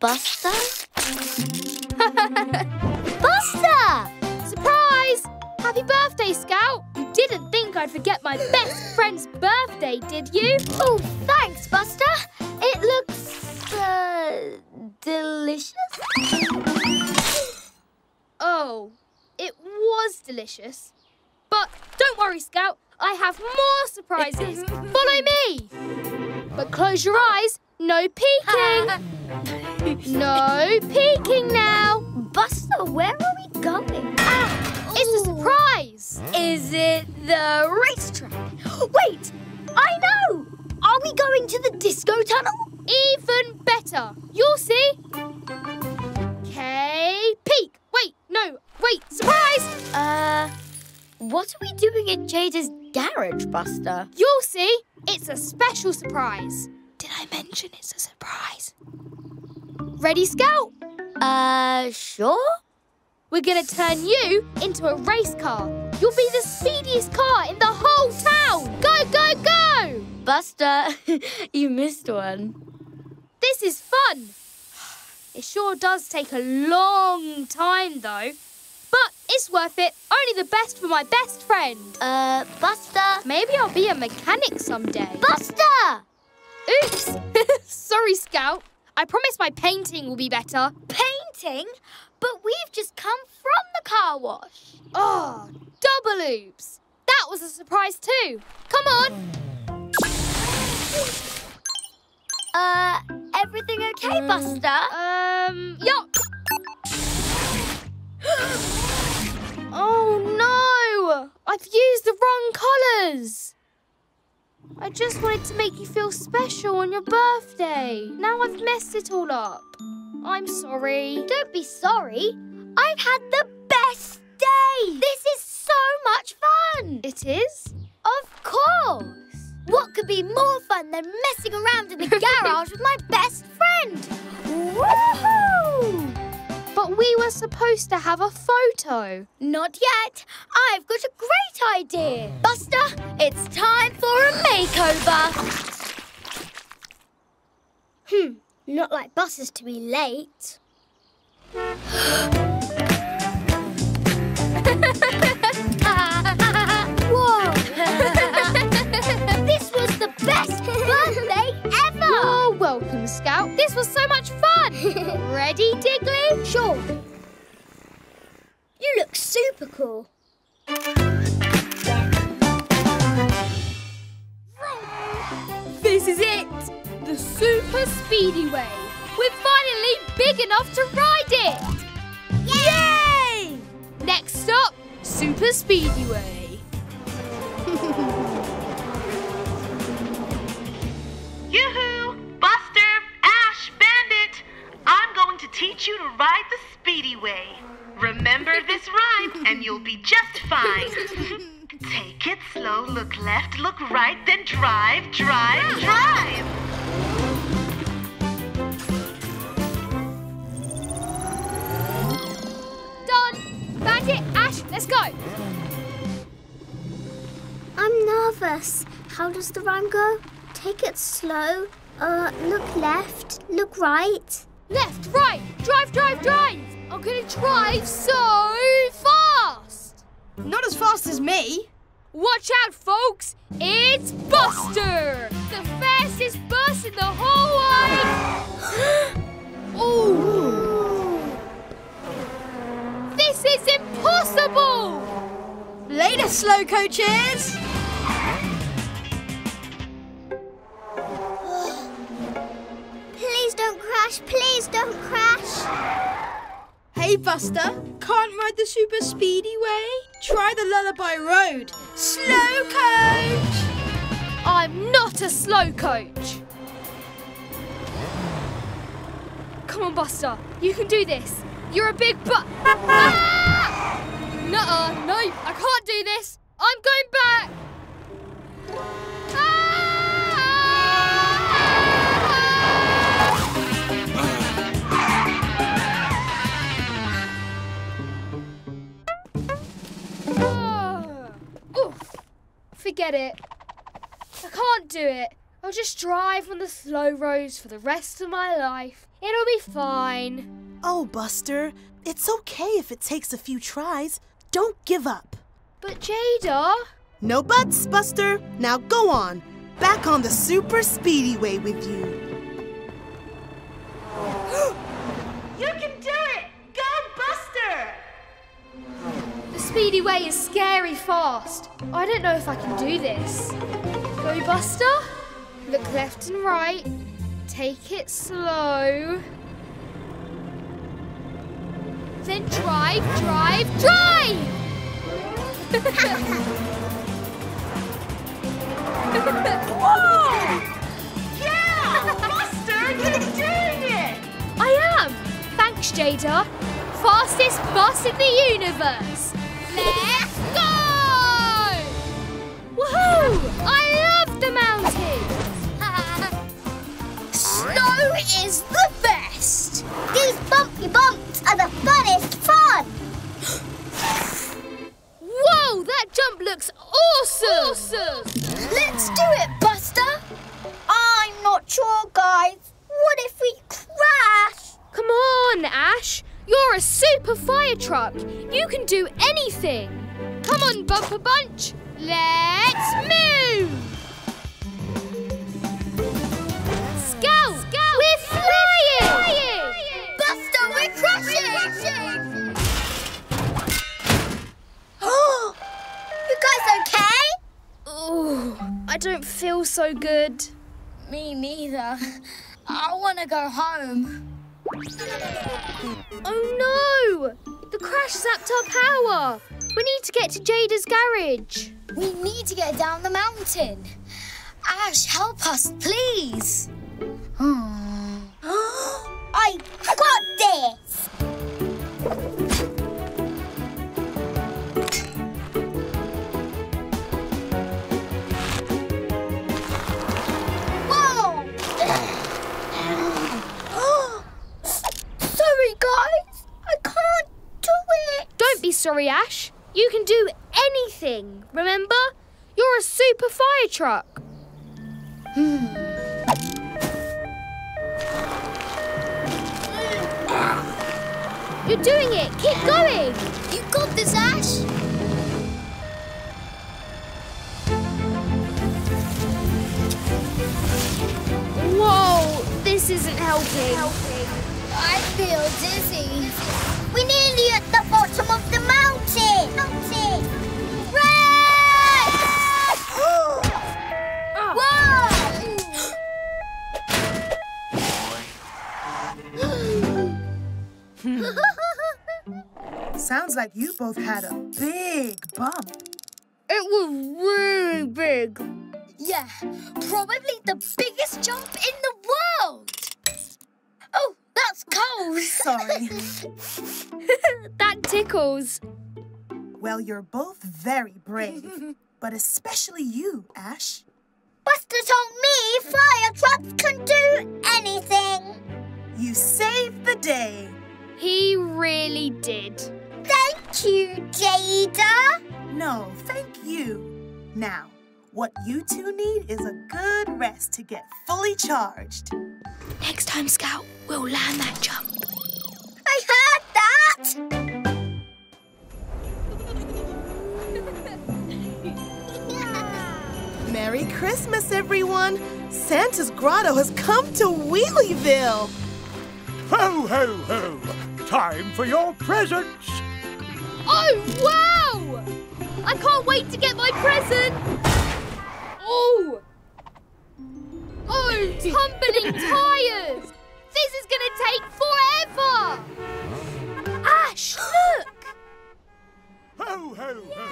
Buster? Buster! Surprise! Happy birthday, Scout! You didn't think I'd forget my best friend's birthday, did you? Oh, thanks, Buster. It looks... delicious? Oh, it was delicious. But don't worry, Scout. I have more surprises. Follow me. But close your eyes. No peeking. No peeking now. Buster, where are we going? Ah, it's a surprise. Is it the racetrack? Wait, I know. Are we going to the disco tunnel? Even better. You'll see. Okay, peek. Wait, no. Wait, surprise. What are we doing in Jada's garage, Buster? You'll see. It's a special surprise. Did I mention it's a surprise? Ready, Scout? Sure. We're going to turn you into a race car. You'll be the speediest car in the whole town. Go, go, go! Buster, you missed one. This is fun. It sure does take a long time, though. But it's worth it. Only the best for my best friend. Buster. Maybe I'll be a mechanic someday. Buster! Oops. Sorry, Scout. I promise my painting will be better. Painting? But we've just come from the car wash. Oh, double oops. That was a surprise too. Come on. Everything okay, Buster? Yup. Oh, no! I've used the wrong colours! I just wanted to make you feel special on your birthday. Now I've messed it all up. I'm sorry. Don't be sorry. I've had the best day! This is so much fun! It is? Of course! What could be more fun than messing around in the garage with my best friend? Woohoo! But we were supposed to have a photo. Not yet. I've got a great idea. Buster, it's time for a makeover. Not like buses to be late. Whoa. This was the best birthday ever. You're welcome, Scout. This was so much fun. Ready, Diggly? Sure. You look super cool. This is it. The super speedy way. We're finally big enough to ride it. Yay! Next up, super speedy way. Yoo-hoo! Buster! Ash! Bandit! I'm going to teach you to ride the speedy way. Remember this rhyme and you'll be just fine. Take it slow, look left, look right, then drive, drive. Done! Bandit, Ash, let's go. I'm nervous. How does the rhyme go? Take it slow, look left, look right. Left, right, drive, drive, drive! I'm gonna drive so fast! Not as fast as me. Watch out, folks, it's Buster! The fastest bus in the whole wide... Ooh! This is impossible! Later, slow coaches! Please don't crash, please don't crash. Hey, Buster, can't ride the super speedy way? Try the lullaby road. Slow coach! I'm not a slow coach. Come on, Buster, you can do this. You're a big bu- Ah! Nuh-uh, no, I can't do this. I'm going back. Ah! Forget it. I can't do it. I'll just drive on the slow roads for the rest of my life. It'll be fine. Oh, Buster, it's okay if it takes a few tries. Don't give up. But Jada... No buts, Buster. Now go on. Back on the super speedy way with you. You can do it! Go, Buster! The speedy way is scary fast. I don't know if I can do this. Go, Buster. Look left and right. Take it slow. Then drive, drive, drive! Whoa! Yeah! Buster, you're doing it! I am! Thanks, Jada. Fastest bus in the universe. Let's go! Woohoo! I love the mountains! Snow is the best! These bumpy bumps are the funnest fun! Whoa, that jump looks awesome! Let's do it, Buster! I'm not sure, guys. What if we crash? Come on, Ash. You're a super fire truck. You can do anything. Come on, Bumper Bunch. Let's move! We're flying! Buster, we're crashing! Oh! You guys okay? Oh, I don't feel so good. Me neither. I want to go home. Oh no! The crash zapped our power. We need to get to Jada's garage. We need to get down the mountain. Ash, help us, please. I got this! Whoa! Sorry, guys. I can't do it. Don't be sorry, Ash. You can do anything, remember? You're a super fire truck. You're doing it! Keep going! You got this, Ash! Whoa! This isn't helping. I feel dizzy. We're nearly at the bottom of the mountain! Race! Whoa! Sounds like you both had a big bump. It was really big. Yeah, probably the biggest jump in the world. Oh, that's cold. Sorry. That tickles. Well, you're both very brave, but especially you, Ash. Buster told me fire trucks can do anything. You saved the day. He really did. Thank you, Jada. No, thank you. Now, what you two need is a good rest to get fully charged. Next time, Scout, we'll land that jump. I heard that! Merry Christmas, everyone. Santa's grotto has come to Wheelieville. Ho, ho, ho. Time for your presents! Oh, wow! I can't wait to get my present! Oh! Oh, tumbling tires! This is gonna take forever! Ash, look! Ho, ho, ho!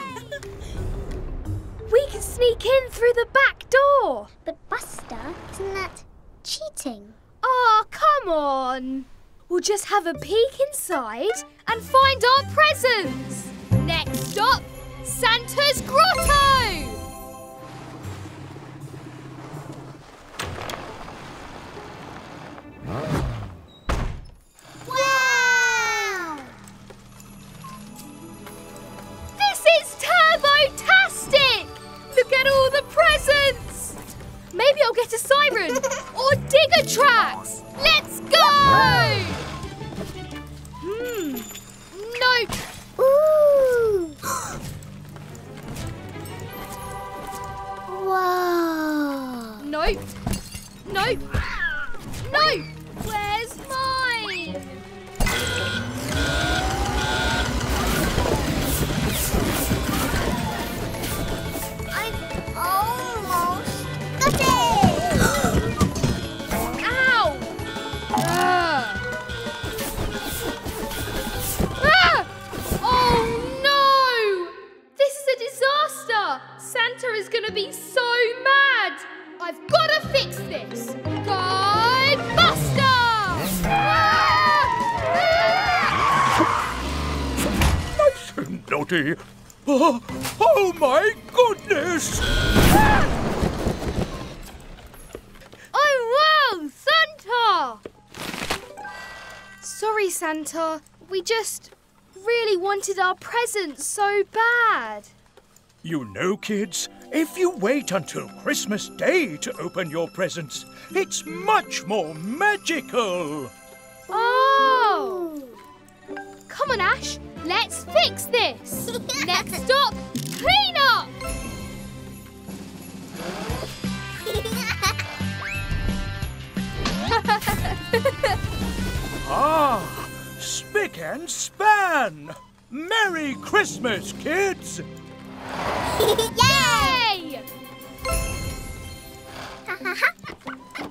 We can sneak in through the back door! But Buster, isn't that cheating? Oh, come on! We'll just have a peek inside and find our presents. Next stop, Santa's grotto! Wow! This is turbo-tastic! Look at all the presents! Maybe I'll get a siren or digger tracks. Let's go! difficulty. Oh my goodness! Oh, wow, Santa! Sorry, Santa. We just really wanted our presents so bad. You know, kids, if you wait until Christmas Day to open your presents, it's much more magical. Oh! Come on, Ash. Let's fix this. Next stop, clean up. Ah, spick and span. Merry Christmas, kids. Yay!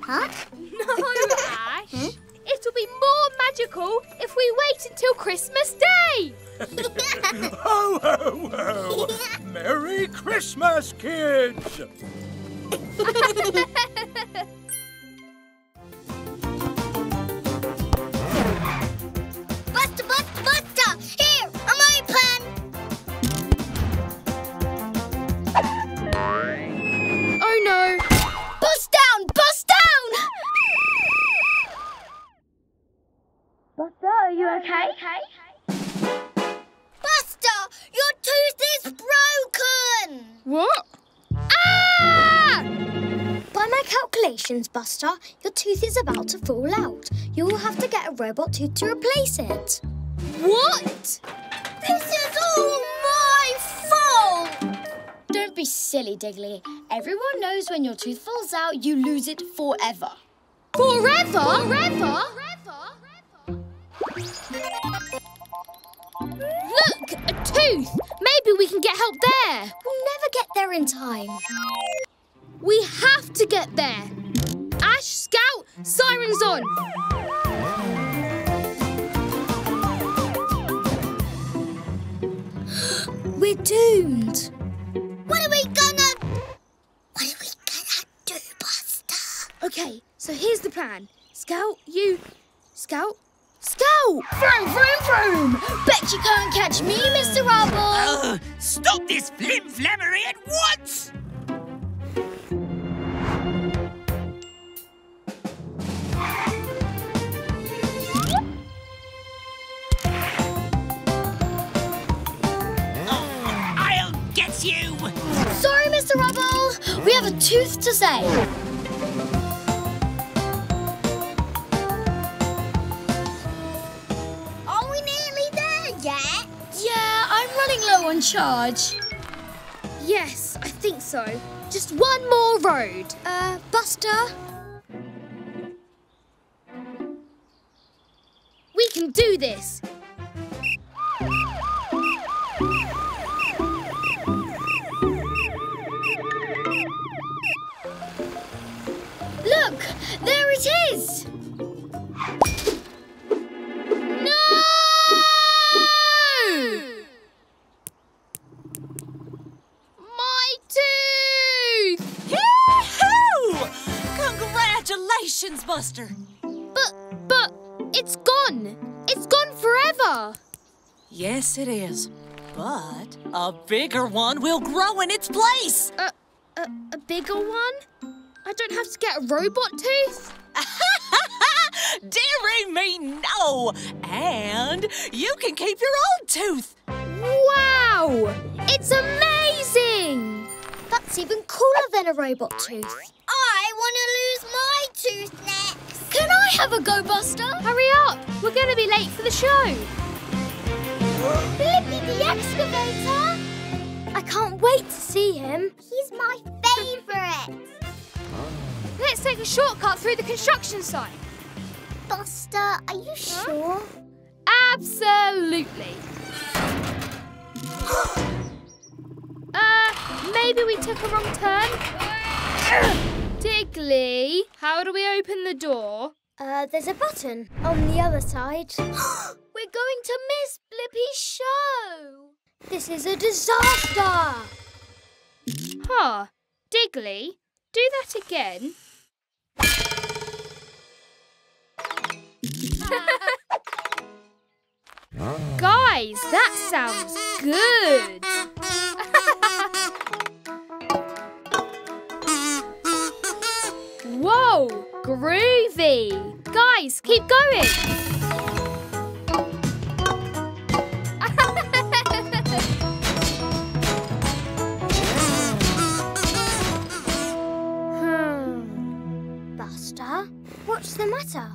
Huh? No, Ash. Hmm? It'll be more magical if we wait until Christmas Day. Ho, ho, ho! Merry Christmas, kids! Buster, Buster, Buster! Here, I'm open! Oh, no! Bust down! Bust down! Buster, are you okay? Buster, your tooth is broken! What? Ah! By my calculations, Buster, your tooth is about to fall out. You will have to get a robot tooth to replace it. What? This is all my fault! Don't be silly, Diggly. Everyone knows when your tooth falls out, you lose it forever. Forever? Forever? Look! A tooth! Maybe we can get help there! We'll never get there in time. We have to get there! Ash, Scout, sirens on! We're doomed! What are we gonna do, Buster? Okay, so here's the plan. Scout, you... Scout? Scout! Vroom, vroom, vroom! Bet you can't catch me, Mr. Rubble! Stop this flim-flammery at once! Oh, I'll get you! Sorry, Mr. Rubble! We have a tooth to save. On charge? Yes, I think so. Just one more road. Buster? We can do this. Look! There it is! Buster. But it's gone. It's gone forever. Yes, it is. But a bigger one will grow in its place. A bigger one? I don't have to get a robot tooth? Dearie me, no. And you can keep your old tooth. Wow! It's amazing. That's even cooler than a robot tooth. I want to lose my tooth next. Can I have a go, Buster? Hurry up. We're going to be late for the show. Blippi the Excavator. I can't wait to see him. He's my favourite. Let's take a shortcut through the construction site. Buster, are you sure? Absolutely. Maybe we took a wrong turn. Diggly, how do we open the door? There's a button on the other side. We're going to miss Blippi's show. This is a disaster. Huh. Diggly, do that again. Guys! eyes. That sounds good. Whoa, groovy. Guys, keep going. Buster, what's the matter?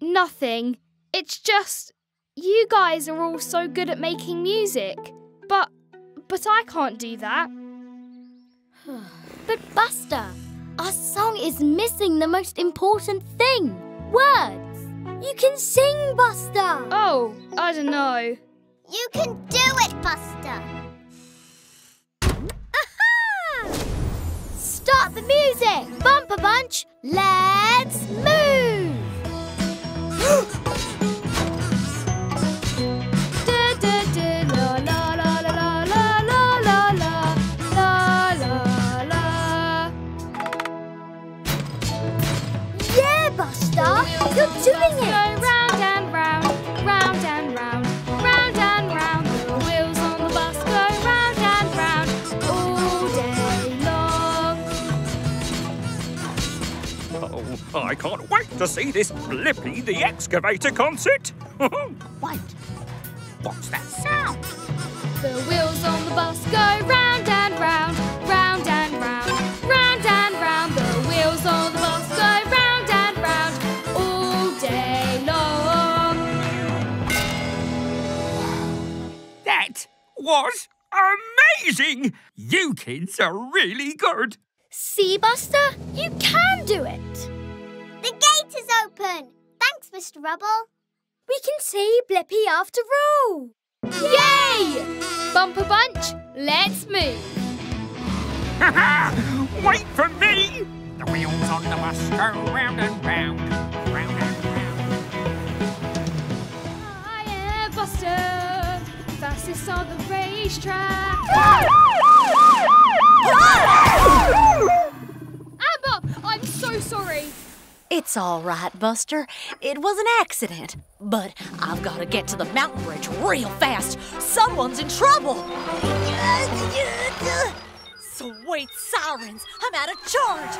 Nothing. It's just, you guys are all so good at making music, but I can't do that. But Buster, our song is missing the most important thing, words. You can sing, Buster. Oh, I don't know. You can do it, Buster. Aha! Start the music, Bumper Bunch. Let's move. You're doing it! Go round and round, round and round, round and round. The wheels on the bus go round and round all day long. Oh, I can't wait to see this Blippi the Excavator concert! Wait, what's that sound? The wheels on the bus go round and round, round and round, round and round. The wheels on the bus go round. That was amazing! You kids are really good. See, Buster? You can do it. The gate is open. Thanks, Mr. Rubble. We can see Blippi after all. Yay! Bumper Bunch, let's move. Wait for me! The wheels on the bus go round and round, round and round. I am Buster. Fastest on the racetrack. Amber, I'm so sorry. It's all right, Buster. It was an accident. But I've got to get to the mountain bridge real fast. Someone's in trouble. Sweet sirens, I'm out of charge.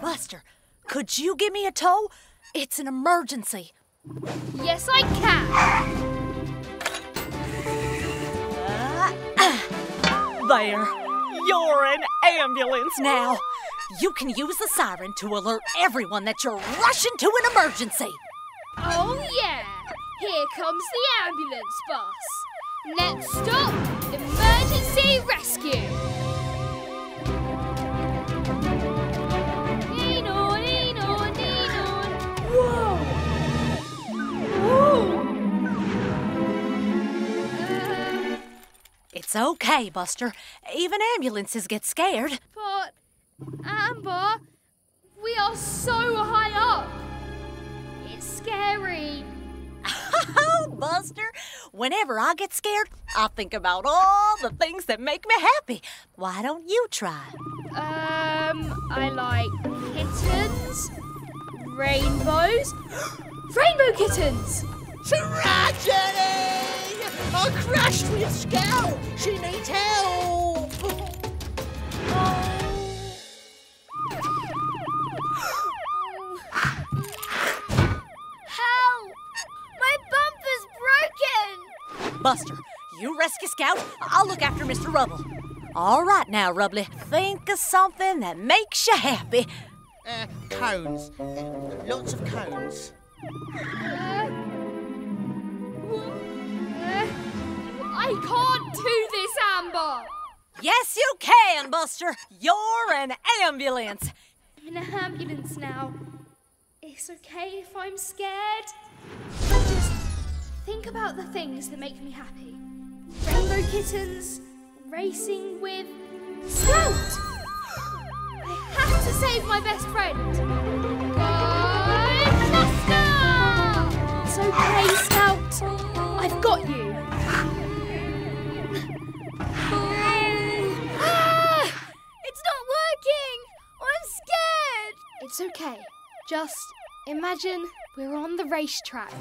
Buster, could you give me a tow? It's an emergency. Yes, I can. There. You're an ambulance now. You can use the siren to alert everyone that you're rushing to an emergency. Oh, yeah. Here comes the ambulance bus. Let's stop emergency rescue. Lean on, lean on, lean on. Whoa. Whoa. It's okay, Buster. Even ambulances get scared. But, Amber, we are so high up. It's scary. Oh, Buster, whenever I get scared, I think about all the things that make me happy. Why don't you try? I like kittens, rainbows. Rainbow kittens! Tragedy! I crashed with a Scout! She needs help! Help! My bumper's broken! Buster, you rescue Scout. I'll look after Mr. Rubble. All right now, Rubbly. Think of something that makes you happy. Cones. Lots of cones. I can't do this, Amber! Yes, you can, Buster! You're an ambulance! I'm in an ambulance now. It's okay if I'm scared. Just think about the things that make me happy. Rainbow kittens, racing with Scout! I have to save my best friend! Go, Buster! It's okay, Scout. I've got you. It's not working! I'm scared! It's okay. Just imagine we're on the racetrack.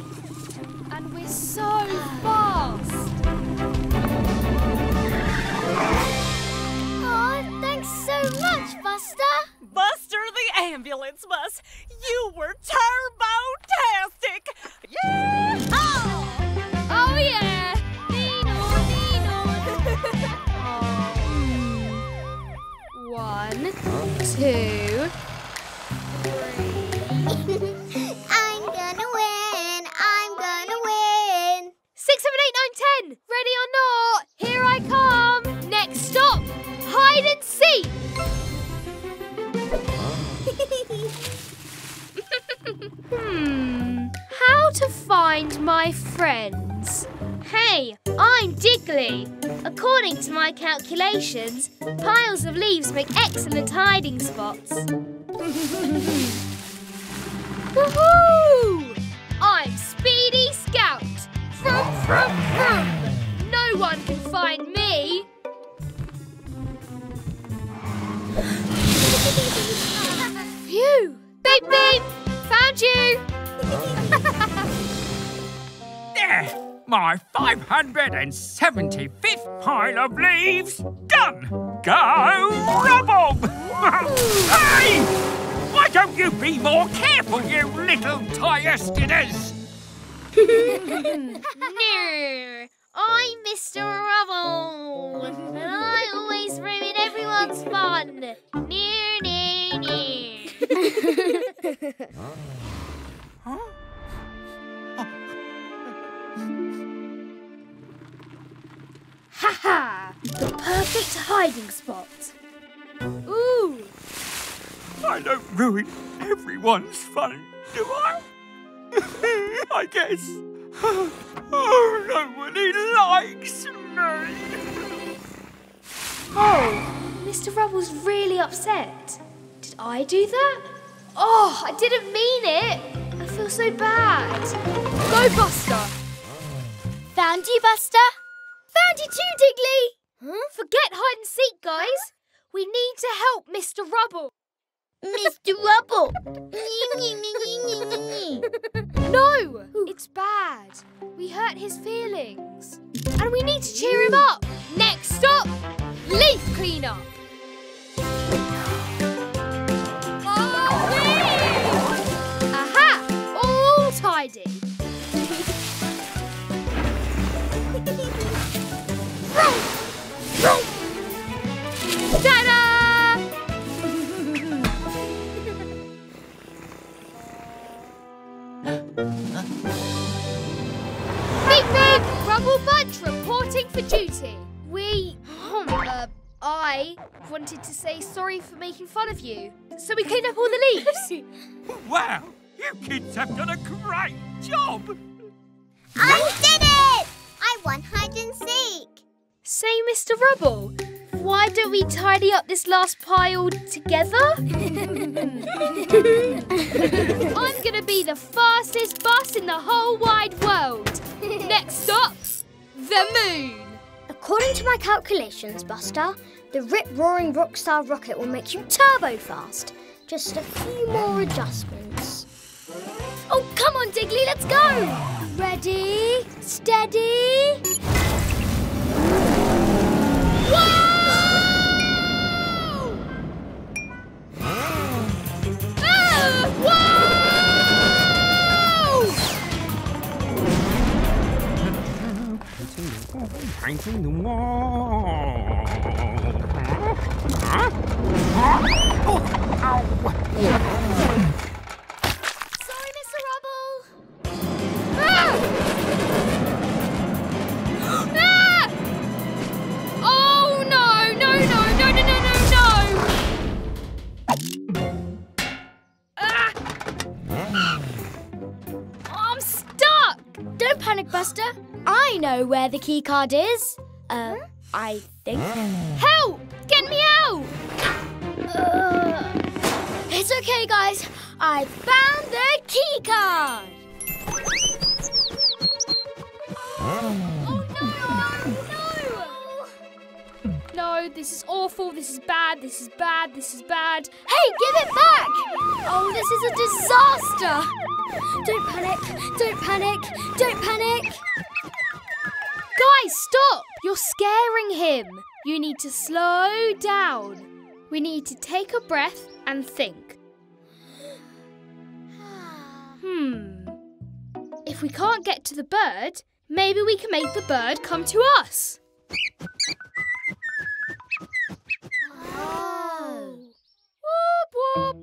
And we're so fast. Oh, thanks so much, Buster. Buster the ambulance bus, you were turbo-tastic. Yeah! Oh yeah! Dino. 1, 2, 3. Ten. Ready or not, here I come. Next stop, hide and seek. How to find my friends? Hey, I'm Diggly. According to my calculations, piles of leaves make excellent hiding spots. Woohoo! I'm Speedy Scout. Vroom, vroom, vroom. No one can find me. Phew! Beep, beep! Found you! There! My 575th pile of leaves done! Go rubble! Hey! Why don't you be more careful, you little tie-estiders? No, I'm Mr. Rubble, and I always ruin everyone's fun. No. Huh? Ha ha! The perfect hiding spot. Ooh! I don't ruin everyone's fun, do I? I guess. Oh, nobody likes me. Oh, Mr. Rubble's really upset. Did I do that? Oh, I didn't mean it. I feel so bad. Go, Buster. Found you, Buster. Found you too, Diggly. Huh? Forget hide and seek, guys. We need to help Mr. Rubble. Mr. Rubble! No! It's bad. We hurt his feelings. And we need to cheer him up. Next stop, leaf cleanup. Oh, aha! All tidy. Ta-da! Beep beep! Rubble Bunch reporting for duty. We... I wanted to say sorry for making fun of you, so we cleaned up all the leaves. Wow! You kids have done a great job! I did it! I won hide and seek. Say, Mr. Rubble, why don't we tidy up this last pile together? I'm gonna be the fastest bus in the whole wide world. Next stop, the moon. According to my calculations, Buster, the rip-roaring rockstar rocket will make you turbo fast. Just a few more adjustments. Oh, come on, Diggly, let's go. Ready, steady. Whoa! Whoa! Painting the wall. Huh? Oh, ow. Sorry, Mr. Rubble. Ah! Ah! Oh no! Don't panic, Buster. I know where the key card is. I think. Help! Get me out! It's okay, guys. I found the key card. Oh no! No! This is awful. This is bad. This is bad. This is bad. Hey, give it back! Oh, this is a disaster! Don't panic. Don't panic. Don't panic. Guys, stop! You're scaring him. You need to slow down. We need to take a breath and think. If we can't get to the bird, maybe we can make the bird come to us. Oh.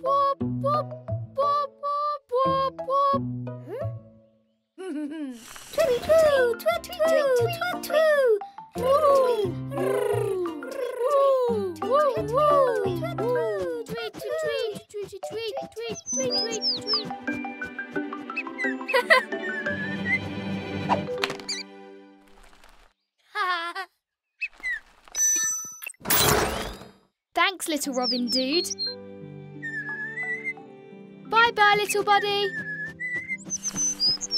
Thanks, little Robin Dude. Bye-bye, little buddy.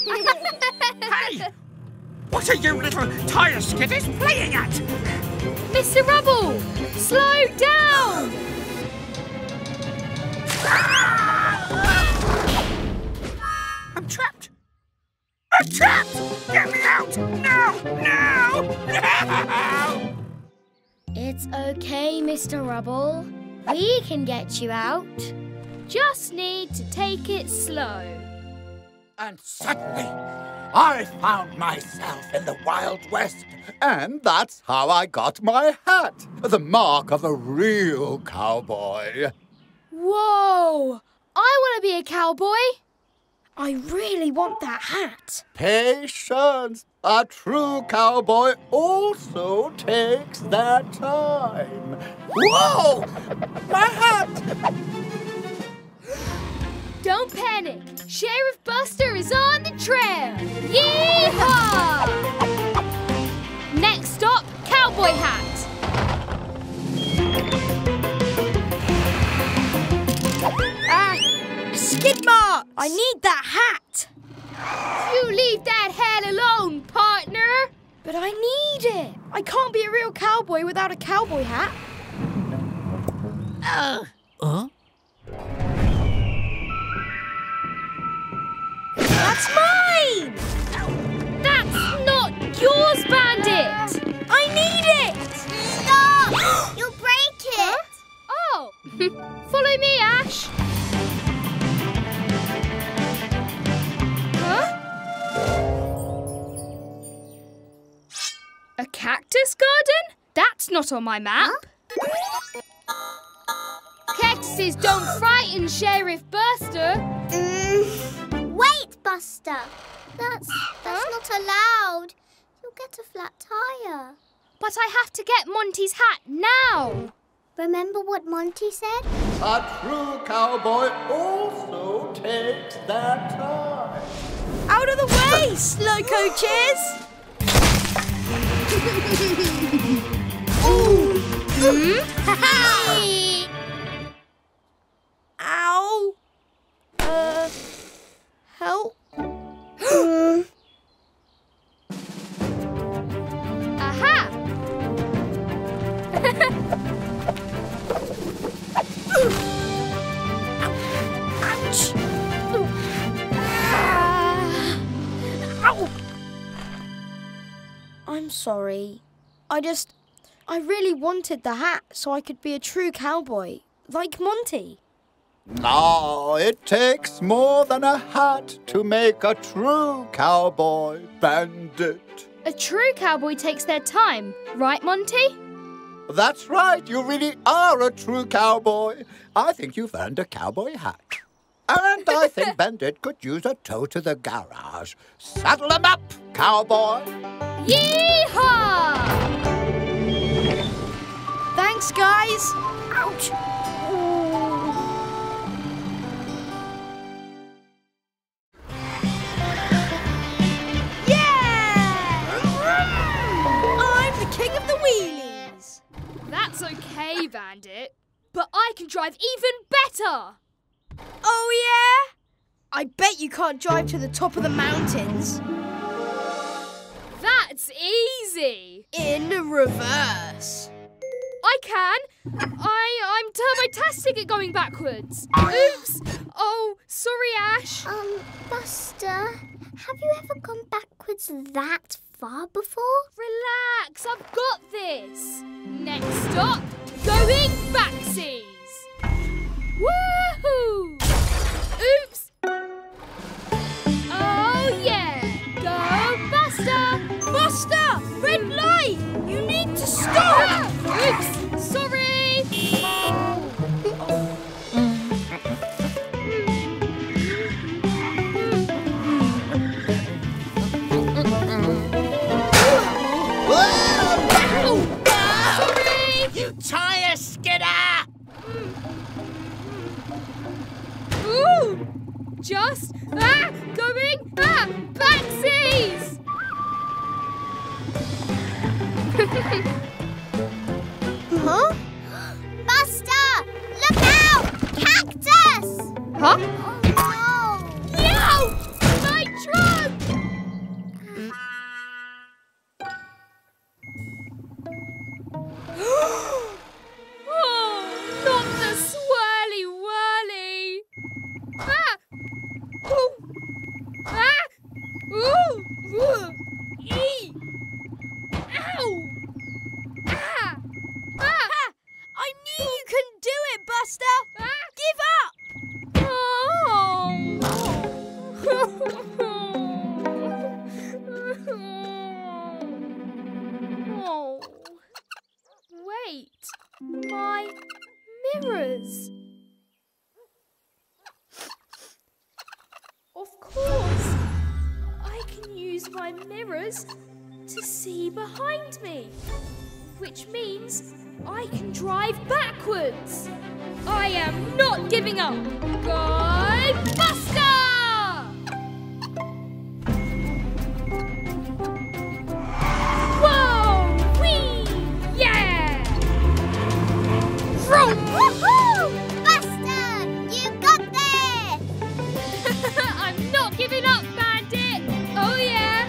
Hey! What are you little tire skitters playing at? Mr. Rubble, slow down! I'm trapped! I'm trapped! Get me out! No! No! No! It's okay, Mr. Rubble. We can get you out. Just need to take it slow. And suddenly, I found myself in the Wild West. And that's how I got my hat. The mark of a real cowboy. Whoa! I want to be a cowboy. I really want that hat. Patience. A true cowboy also takes their time. Whoa! My hat! Don't panic. Sheriff Buster is on the trail. Yee-haw! Next stop, cowboy hat. Skid mark! I need that hat! You leave that hat alone, partner! But I need it! I can't be a real cowboy without a cowboy hat. Huh? That's mine! That's not yours, Bandit! I need it! Stop! You'll break it! Huh? Oh! Follow me, Ash! A cactus garden? That's not on my map. Cactuses don't frighten Sheriff Buster. Wait, Buster. That's not allowed. You'll get a flat tire. But I have to get Monty's hat now. Remember what Monty said? A true cowboy also takes their time. Out of the way, slow coaches! Ooh. Ow! Help! Aha! Ouch! Ow! I'm sorry. I really wanted the hat so I could be a true cowboy, like Monty. No, it takes more than a hat to make a true cowboy, Bandit. A true cowboy takes their time, right, Monty? That's right, you really are a true cowboy. I think you've earned a cowboy hat. And I think Bandit could use a tow to the garage. Saddle him up, cowboy! Yee-haw! Thanks, guys! Ouch! Ooh. Yeah! I'm the king of the wheelies! That's okay, Bandit. But I can drive even better! Oh, yeah? I bet you can't drive to the top of the mountains. That's easy. In reverse. I can. I'm turbo-tastic at going backwards. Oops. Oh, sorry, Ash. Buster, have you ever gone backwards that far before? Relax, I've got this. Next stop, going backsies. Woohoo! Oops. Oh, yeah. Go, Buster. Buster, red light. You need to stop. Oops, sorry. Sorry. You tire skidder. Ooh! Just going backsies! Huh? Buster! Look out! Cactus! Huh? Oh no! No! My trunk! Oh, not the swirly whirly! Ah! Ooh! Ah! Ooh! Ooh! Eee! Ow! Ah! Ah! Ah! I knew you couldn't do it, Buster! Ah! Give up! Oh! Wait! My mirrors! Of course, I can use my mirrors to see behind me, which means I can drive backwards. I am not giving up. Go, Buster! Whoa, wee, yeah! Vroom! Woohoo! Buster, you got there! I'm not giving up, Bandit! Oh yeah,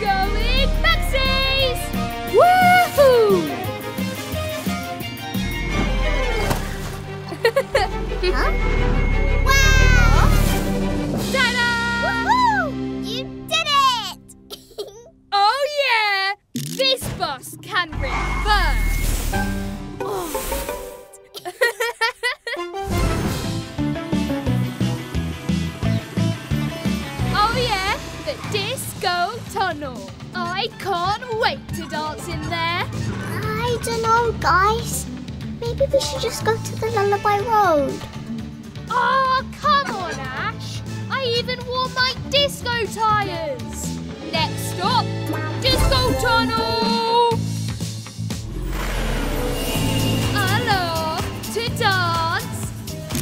going backsies! Woohoo! Huh? Wow! Ta-da! Woohoo! You did it! Oh yeah, this bus can reverse. Oh. Oh yeah, the disco tunnel. I can't wait to dance in there. I don't know, guys. Maybe we should just go to the Lullaby Road. Oh, come on, Ash. I even wore my disco tires. Next stop, disco tunnel. Along to dance.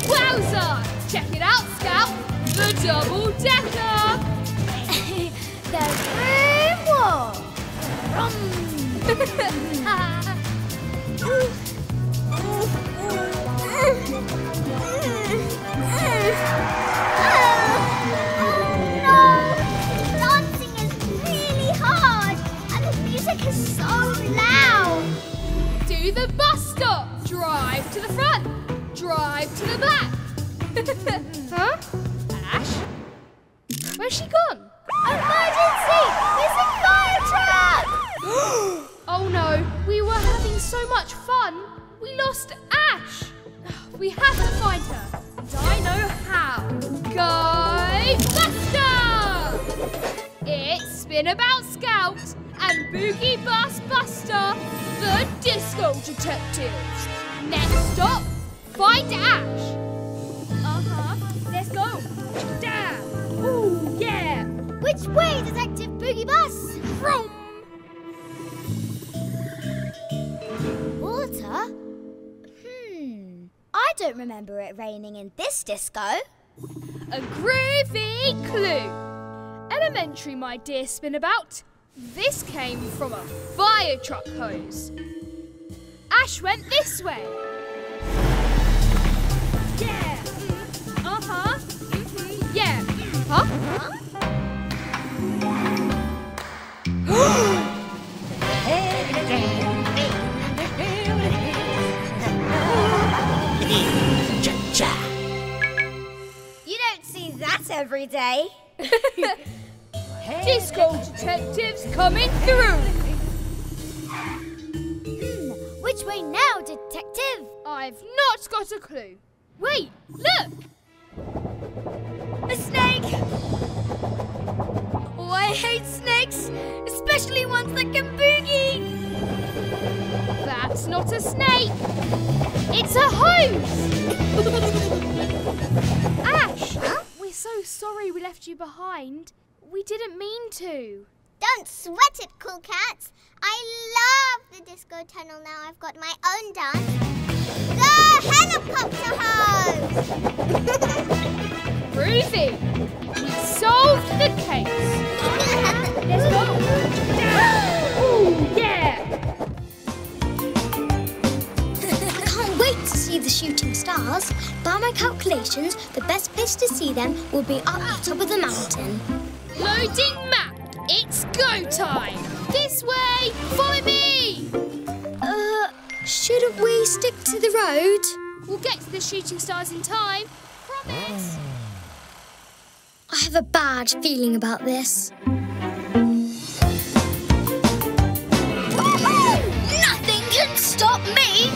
Wowza! Check it out, Scout. The double-decker! The green wall! Rum! Oh no! Dancing is really hard and the music is so loud! Do the bus stop! Drive to the front! Drive to the back! Huh? Where's she gone? Emergency! There's a fire truck! Oh no, we were having so much fun. We lost Ash. We have to find her. And I know how. Go Buster! It's Spinabout Scout and Boogie Bus Buster, the Disco Detectives. Next stop, find Ash. Let's go. Down. Ooh, yeah! Which way, Detective Boogie Bus? Vroom! Water? I don't remember it raining in this disco. A groovy clue. Elementary, my dear Spinabout. This came from a fire truck hose. Ash went this way. Yeah! Yeah. Huh? Huh? day. Disco detectives coming through. Which way now, detective? I've not got a clue. Wait, look! A snake! Oh, I hate snakes, especially ones that can boogie. That's not a snake. It's a hose. Ash, we're so sorry we left you behind. We didn't mean to. Don't sweat it, cool cats. I love the disco tunnel now I've got my own dance. The helicopter hose! Groovy, we solved the case. Let's go. Ooh, yeah! I can't wait to see the shooting stars. By my calculations, the best place to see them will be up the top of the mountain. Loading map, it's go time! This way, follow me! Shouldn't we stick to the road? We'll get to the shooting stars in time, promise! I have a bad feeling about this. Woohoo! Nothing can stop me!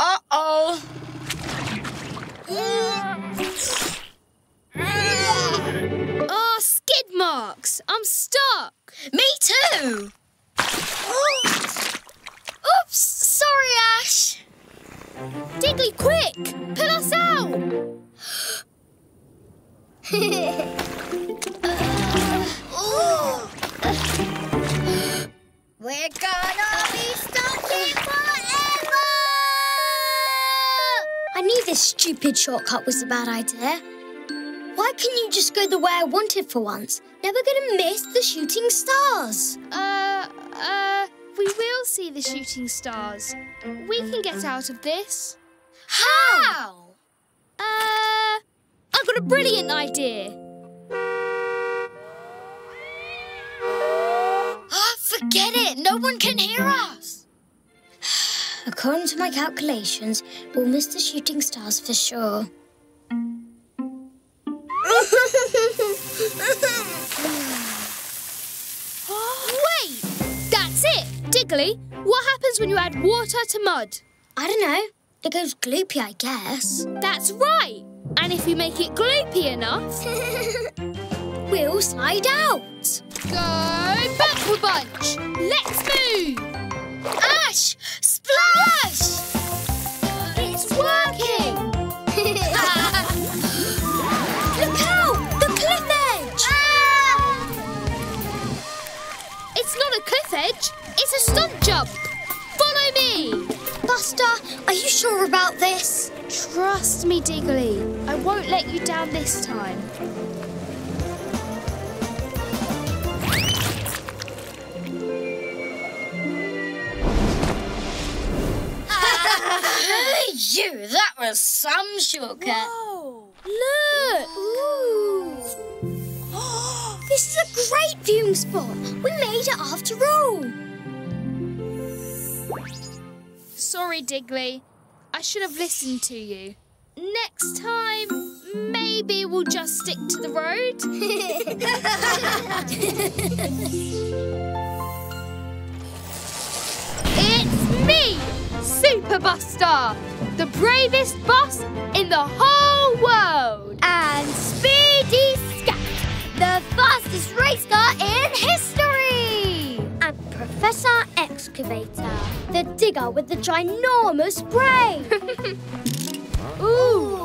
Uh-oh! Oh, skid marks! I'm stuck! Me too! Oops! Sorry, Ash! Diggly, quick! Pull us out! We're gonna be stuck here forever! I knew this stupid shortcut was a bad idea. Why can't you just go the way I wanted for once? Never gonna miss the shooting stars. We will see the shooting stars. We can get out of this. How? I've got a brilliant idea. Oh, forget it. No one can hear us. According to my calculations, we'll miss the shooting stars for sure. Wait! That's it! Diggly, what happens when you add water to mud? I don't know. It goes gloopy, I guess. That's right! And if you make it gloopy enough... we'll slide out! Go Bumper Bunch! Let's move! Ash! Splash! It's working! Look out! The cliff edge! Ah! It's not a cliff edge, it's a stunt jump. Follow me! Buster, are you sure about this? Trust me, Diggly. I won't let you down this time. You, that was some shortcut. Whoa! Look! Ooh. This is a great viewing spot. We made it after all. Sorry, Diggly. I should have listened to you. Next time, maybe we'll just stick to the road. It's me, Super Buster, the bravest bus in the whole world. And Speedy Scat, the fastest race car in history. And Professor Excavator, the digger with the ginormous brain. Ooh.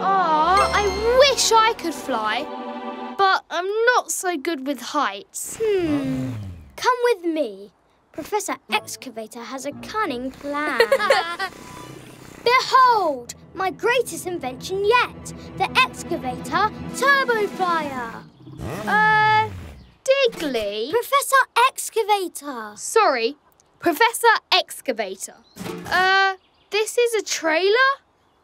Aw, I wish I could fly, but I'm not so good with heights. Come with me. Professor Excavator has a cunning plan. Behold, my greatest invention yet, the Excavator Turbo Flyer. Diggly? Professor Excavator. Sorry, Professor Excavator. This is a trailer?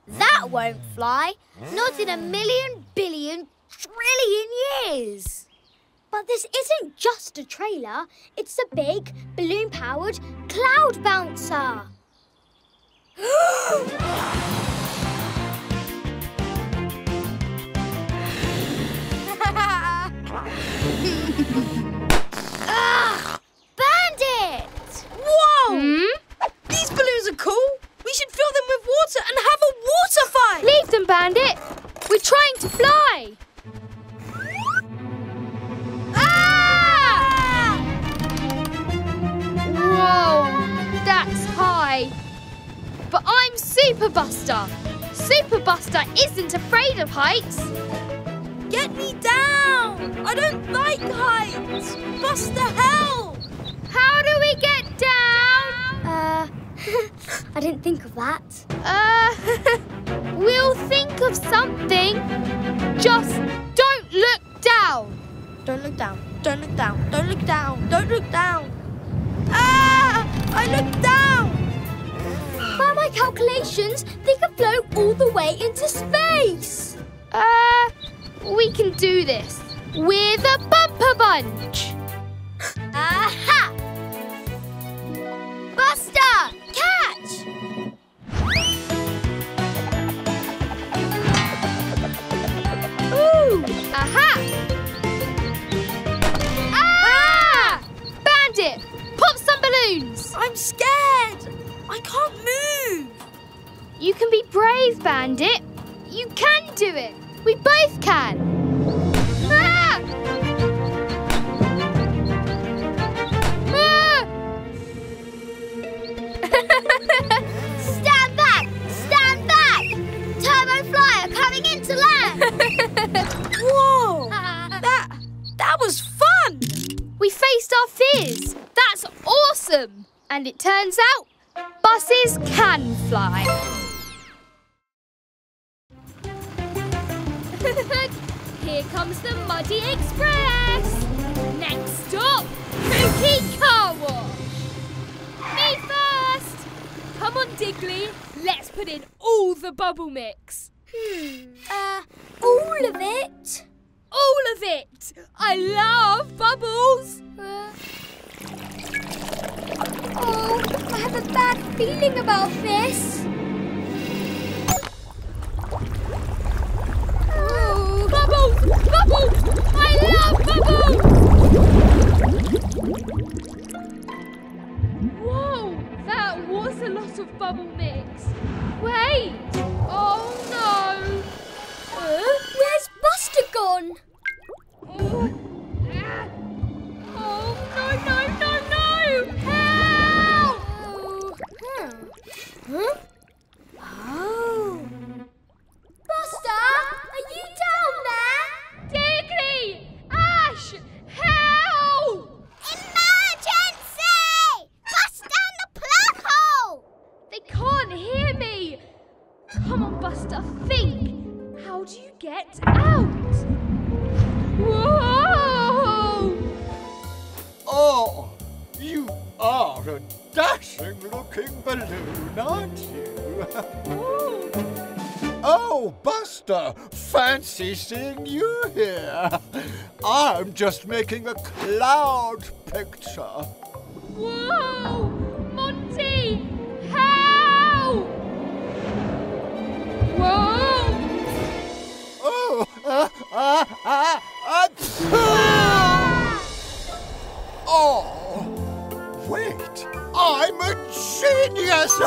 That won't fly, not in a million, billion, trillion years. But this isn't just a trailer, it's a big, balloon-powered cloud bouncer. Bandit! We're trying to fly! Ah! Whoa, that's high. But I'm Super Buster. Super Buster isn't afraid of heights. Get me down! I don't like heights! Buster, help! How do we get down? I didn't think of that. We'll think of something. Just don't look down. Don't look down. Don't look down. Don't look down. Don't look down. Ah! I looked down! By my calculations, they could blow all the way into space. We can do this. We're the Bumper Bunch. Aha! Buster, catch! Ooh! Aha! Ah! Bandit, pop some balloons. I'm scared. I can't move. You can be brave, Bandit. You can do it. We both can! Ah! Ah! Stand back! Stand back! Turbo Flyer coming into land! Whoa! That was fun! We faced our fears! That's awesome! And it turns out, buses can fly! Here comes the Muddy Express! Next stop, Cookie Car Wash! Me first! Come on, Diggly, let's put in all the bubble mix. All of it? All of it! I love bubbles! Oh, I have a bad feeling about this. Bubbles! Bubbles! I love bubbles! Whoa! That was a lot of bubble mix. Wait! Oh no! Where's Buster gone? Oh no! Help! Huh? Oh! Buster, are you down there? Diggly! Ash! Help! Emergency! Bust down the plug hole! They can't hear me! Come on, Buster, think! How do you get out? Whoa! Oh, you are a dashing looking balloon, aren't you? Ooh. Oh, Buster, fancy seeing you here. I'm just making a cloud picture. Whoa! Monty! Help! Whoa! Oh! Oh! Wait! I'm a genius!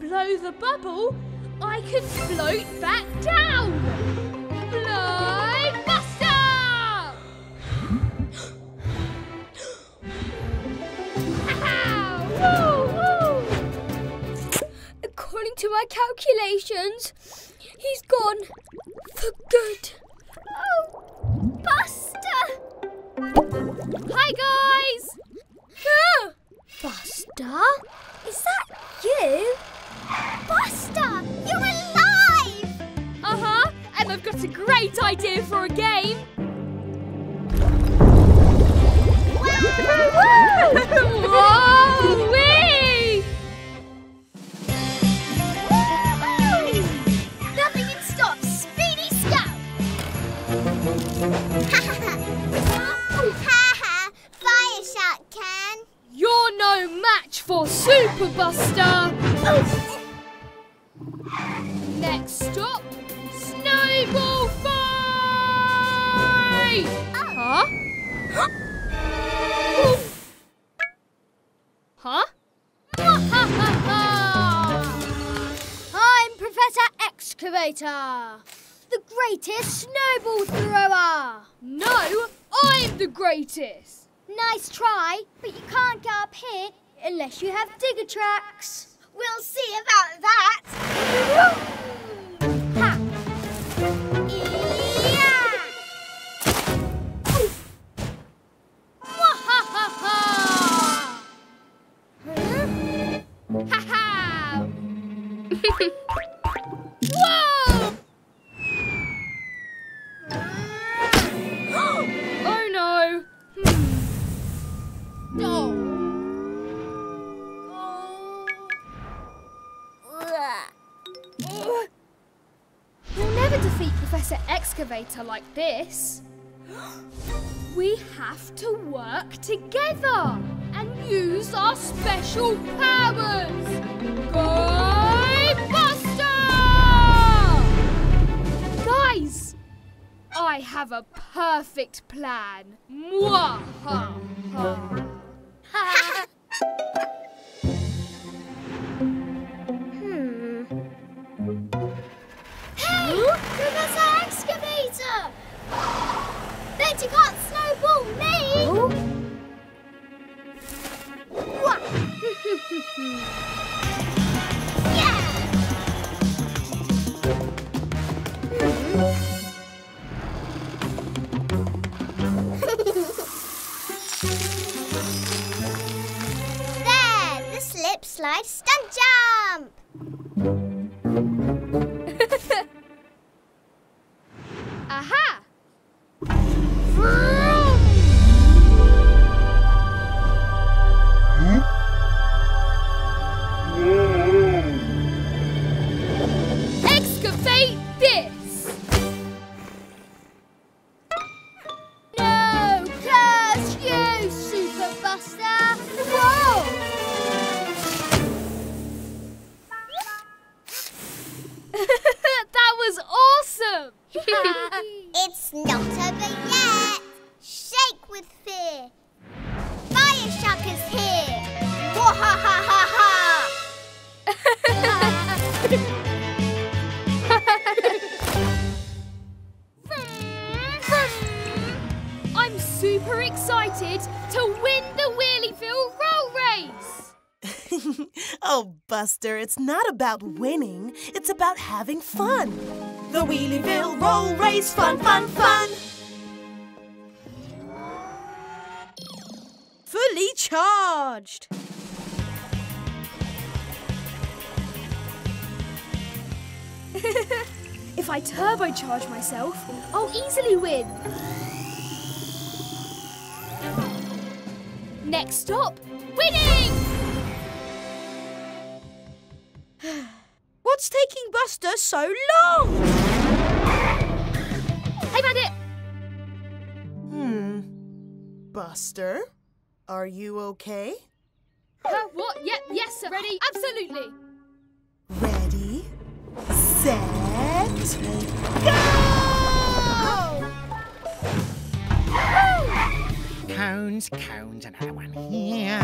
Blow the bubble, I can float back down. Blow Buster! According to my calculations, he's gone for good. Oh, Buster! Hi, guys! Buster? Is that you? Buster, you're alive! And I've got a great idea for a game. Wow! Whoa-wee! Nothing can stop Speedy Scout! Fire Shark can! You're no match for Super Buster! Next stop, Snowball Fight! Huh? Huh? I'm Professor Excavator, the greatest snowball thrower. No, I'm the greatest. Nice try, but you can't get up here unless you have digger tracks. We'll see about that. Ha. Yeah. Wahahaha. Ha ha. Whoa. Oh no. No. Professor Excavator like this. We have to work together and use our special powers. Go Buster! Guys, I have a perfect plan. Mwahaha. Professor Excavator! Bet you can't snowball me! Oh. Yeah! There! The slip, slide, stunt jump! Aha! Vroom! Hmm? Excavate this! No! Curse you, Super Buster! Whoa! That was awesome! It's not over yet! Shake with fear! Fire Shark is here! I'm super excited to win the Wheelieville Roll Race! Oh, Buster, it's not about winning. It's about having fun. The Wheelieville Roll Race, fun, fun, fun! Fully charged! If I turbocharge myself, I'll easily win! Next stop, winning! What's taking Buster so long? I found it! Buster, are you okay? What? Yep, yes, sir. Ready? Absolutely. Ready, set, go! Cones, cones, another one here.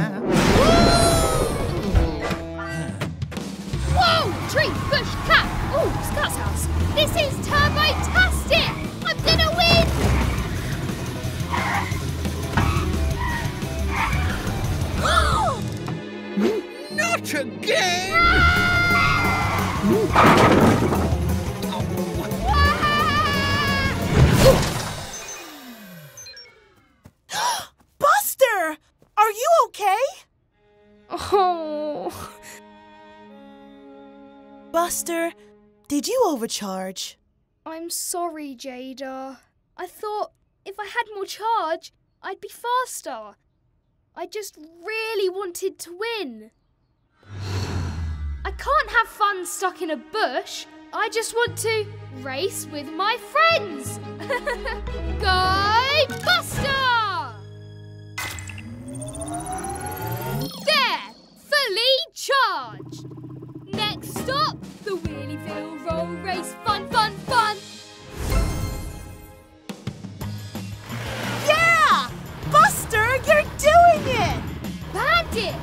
Whoa! Tree, bush, cat! Ooh, Scout's house. This is turbo-tastic! I'm gonna win! Not again! Buster! Are you okay? Oh... Buster, did you overcharge? I'm sorry, Jada. I thought if I had more charge, I'd be faster. I just really wanted to win. I can't have fun stuck in a bush. I just want to race with my friends. Go Buster! There! Fully charged! stop! The Wheelieville roll race, fun, fun, fun! Yeah! Buster, you're doing it! Bandit,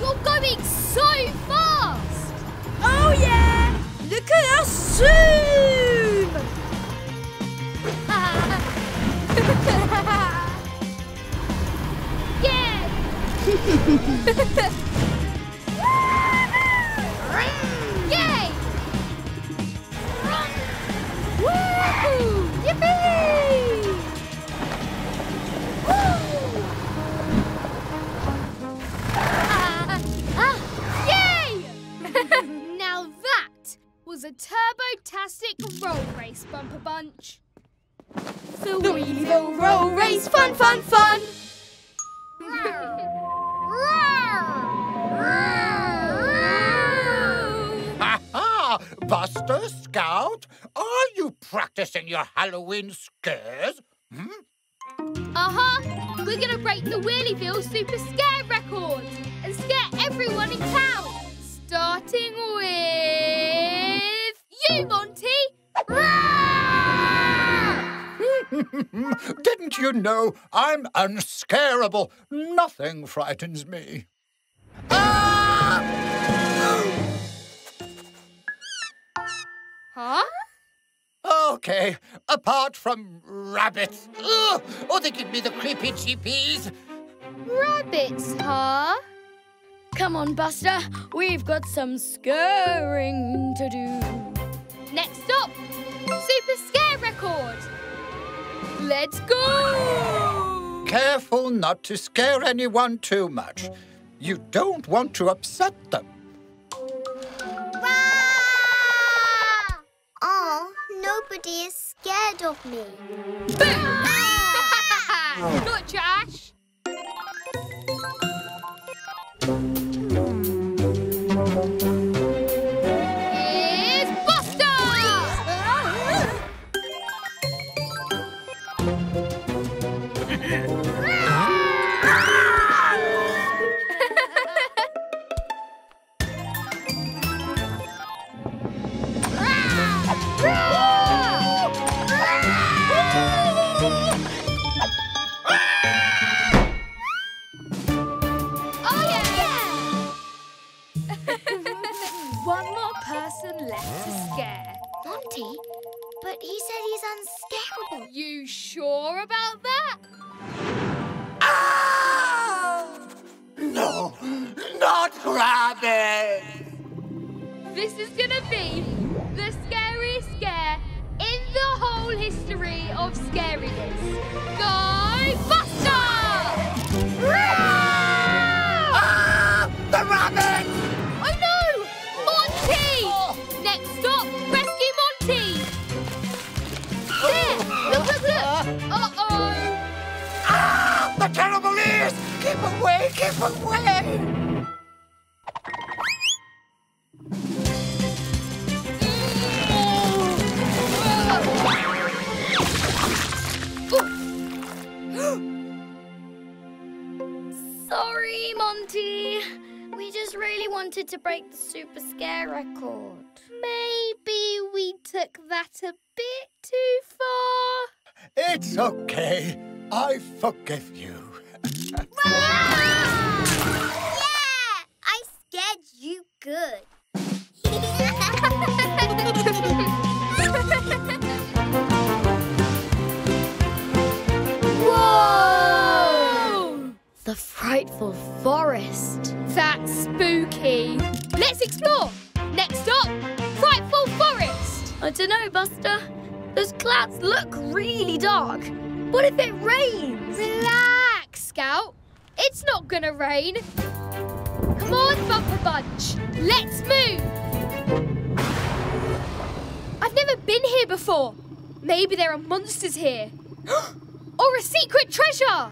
you're going so fast! Oh yeah! Look at us zoom! Yeah! Yay! Woo-hoo! Yippee! Woo! Yay! Now that was a turbo-tastic roll race, Bumper Bunch. The Wheelieville roll race, fun, fun, fun! Buster, Scout, are you practicing your Halloween scares? Uh-huh. We're going to break the Wheelieville Super Scare record and scare everyone in town, starting with you, Monty. Didn't you know I'm unscarable? Nothing frightens me. Huh? Okay, apart from rabbits. Ugh! Oh, they give me the creepy cheapies. Rabbits, huh? Come on, Buster. We've got some scaring to do. Next up, Super Scare Record. Let's go! Careful not to scare anyone too much. You don't want to upset them. Nobody is scared of me. Boom! Ah! Gotcha, Ash. It's Buster! But he said he's unscarable. You sure about that? Ah! No, not rabbit. This is gonna be the scariest scare in the whole history of scariness. Go Buster! Ah! The rabbit! I know! Monty! Oh. Next up, the terrible ears! Keep away, keep away! Sorry, Monty. We just really wanted to break the Super Scare record. Maybe we took that a bit too far. It's okay. I forgive you. Yeah! I scared you good. Whoa! The frightful forest. That's spooky. Let's explore. Next up, frightful forest. I don't know, Buster. Those clouds look really dark. What if it rains? Relax, Scout. It's not gonna rain. Come on, Bumper Bunch. Let's move. I've never been here before. Maybe there are monsters here. Or a secret treasure.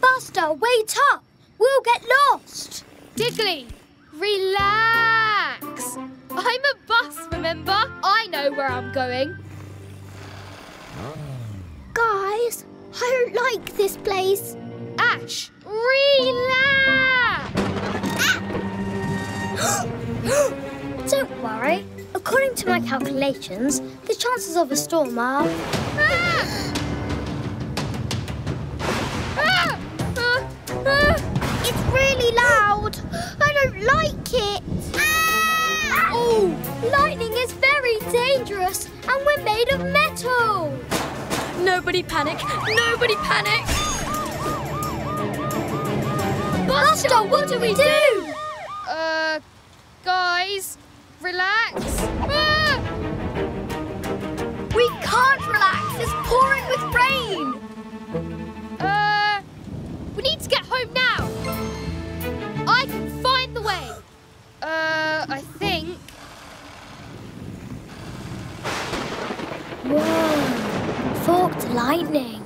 Buster, wait up. We'll get lost. Diggly, relax. I'm a bus, remember? I know where I'm going. Guys, I don't like this place. Ash, relax! Ah. Don't Don't worry. According to my calculations, the chances of a storm are... It's really loud. I don't like it. Ah! Oh, lightning is very dangerous and we're made of metal. Nobody panic. Nobody panic. Buster, what do we do? Guys, relax. Ah! We can't relax. It's pouring with rain. We need to get home now. I can find the way. I think... Whoa, forked lightning.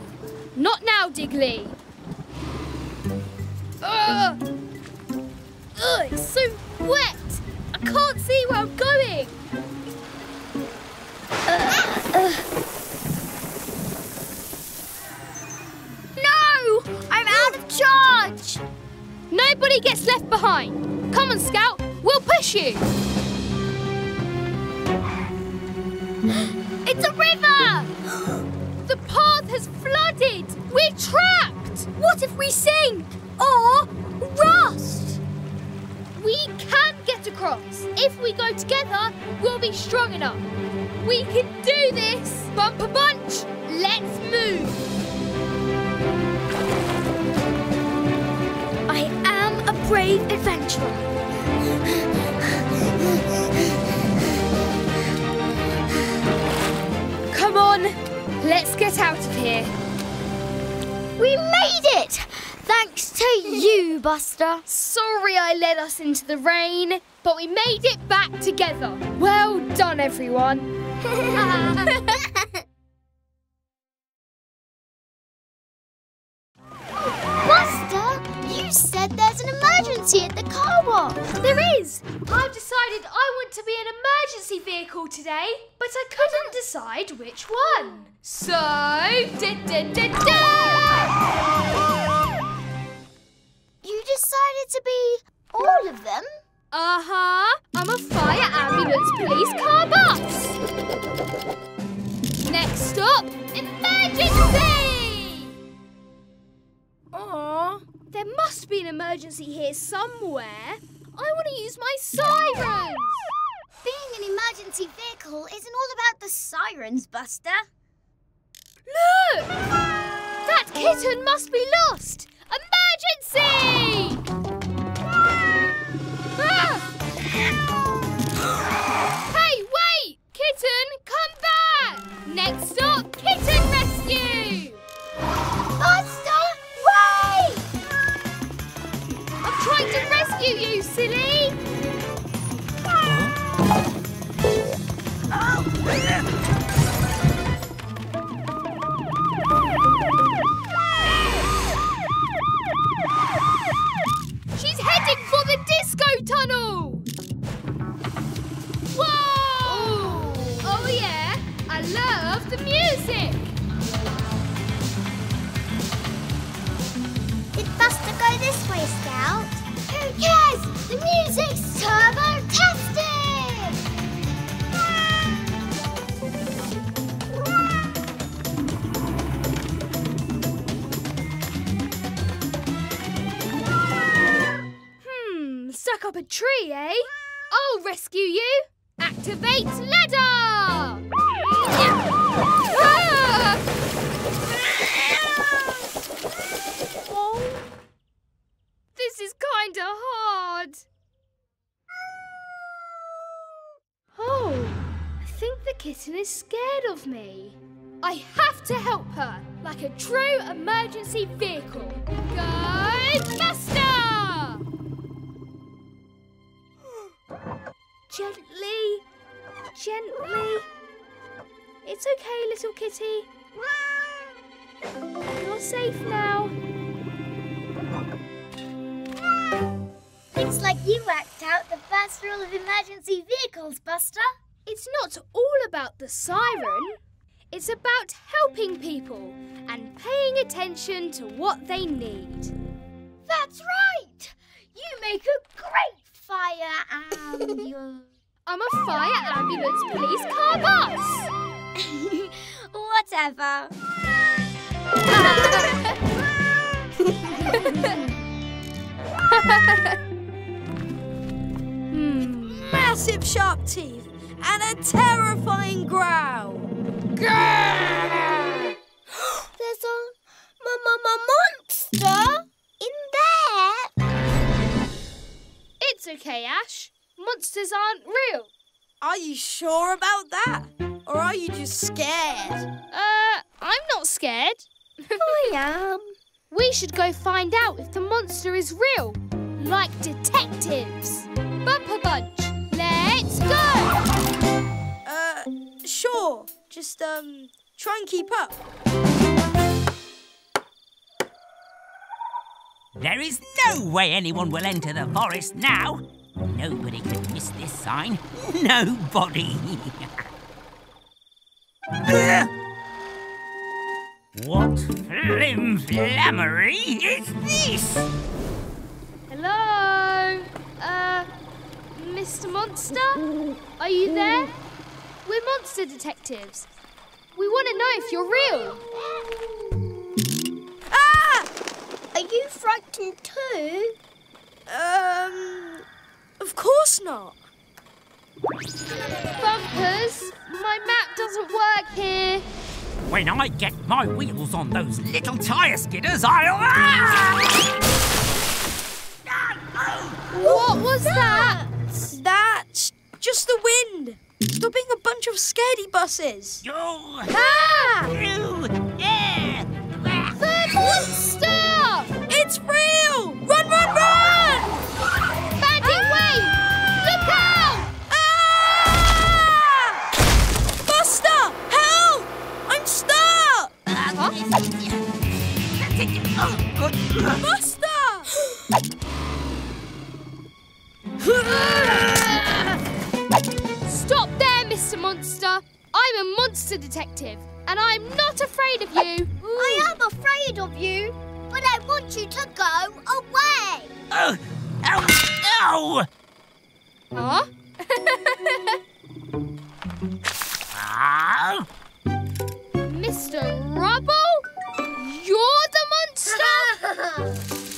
Not now, Diggly. Ugh, it's so wet. I can't see where I'm going. No! I'm out of charge! Nobody gets left behind. Come on, Scout. We'll push you. It's a river! The path has flooded. We're trapped. What if we sink? Or rust? We can get across. If we go together, we'll be strong enough. We can do this. Bumper Bunch, let's move. I am a brave adventurer. Come on. Let's get out of here. We made it! Thanks to you, Buster. Sorry I led us into the rain, but we made it back together. Well done, everyone. Buster, you said there's an emergency at the car wash. There is. I've decided I want to be an emergency vehicle today, but I couldn't decide which one. So, You decided to be all of them? Uh-huh. I'm a fire, ambulance, police, car, bus. Next stop, emergency! Aw, there must be an emergency here somewhere. I want to use my sirens. Being an emergency vehicle isn't all about the sirens, Buster. Look! That kitten must be lost! Emergency! Ah! Hey, wait! Kitten, come back! Next stop, kitten rescue! Buster, wait! I'm trying to rescue you, silly! Oh! Heading for the disco tunnel! Whoa! Ooh. Oh yeah, I love the music! Did Buster go this way, Scout? Who cares? The music's turbo-tastic! Stuck up a tree, eh? I'll rescue you. Activate ladder! Oh, this is kinda hard. Oh, I think the kitten is scared of me. I have to help her, like a true emergency vehicle. Go, Buster! Gently, gently. It's okay, little kitty. You're safe now. Looks like you worked out the first rule of emergency vehicles, Buster. It's not all about the siren. It's about helping people and paying attention to what they need. That's right! You make a great fire ambulance. I'm a fire ambulance police car boss! Whatever. Massive sharp teeth and a terrifying growl. There's a monster in there. It's okay, Ash. Monsters aren't real. Are you sure about that? Or are you just scared? I'm not scared. I am. We should go find out if the monster is real, like detectives. Bumper Bunch, let's go! Sure. Just, try and keep up. There is no way anyone will enter the forest now. Nobody could miss this sign. Nobody! What flim-flammery is this? Hello? Mr. Monster? Are you there? We're monster detectives. We want to know if you're real. Ah! Are you frightened too? Of course not. Bumpers, my map doesn't work here. When I get my wheels on those little tyre skidders, I'll... What was that? That's just the wind. Stop being a bunch of scaredy buses. The monster! It's real! Run, run, run! Buster! Stop there, Mr. Monster. I'm a monster detective, and I'm not afraid of you. I am afraid of you, but I want you to go away. Oh! Ow! Huh? Mr. Rubble? You're the monster?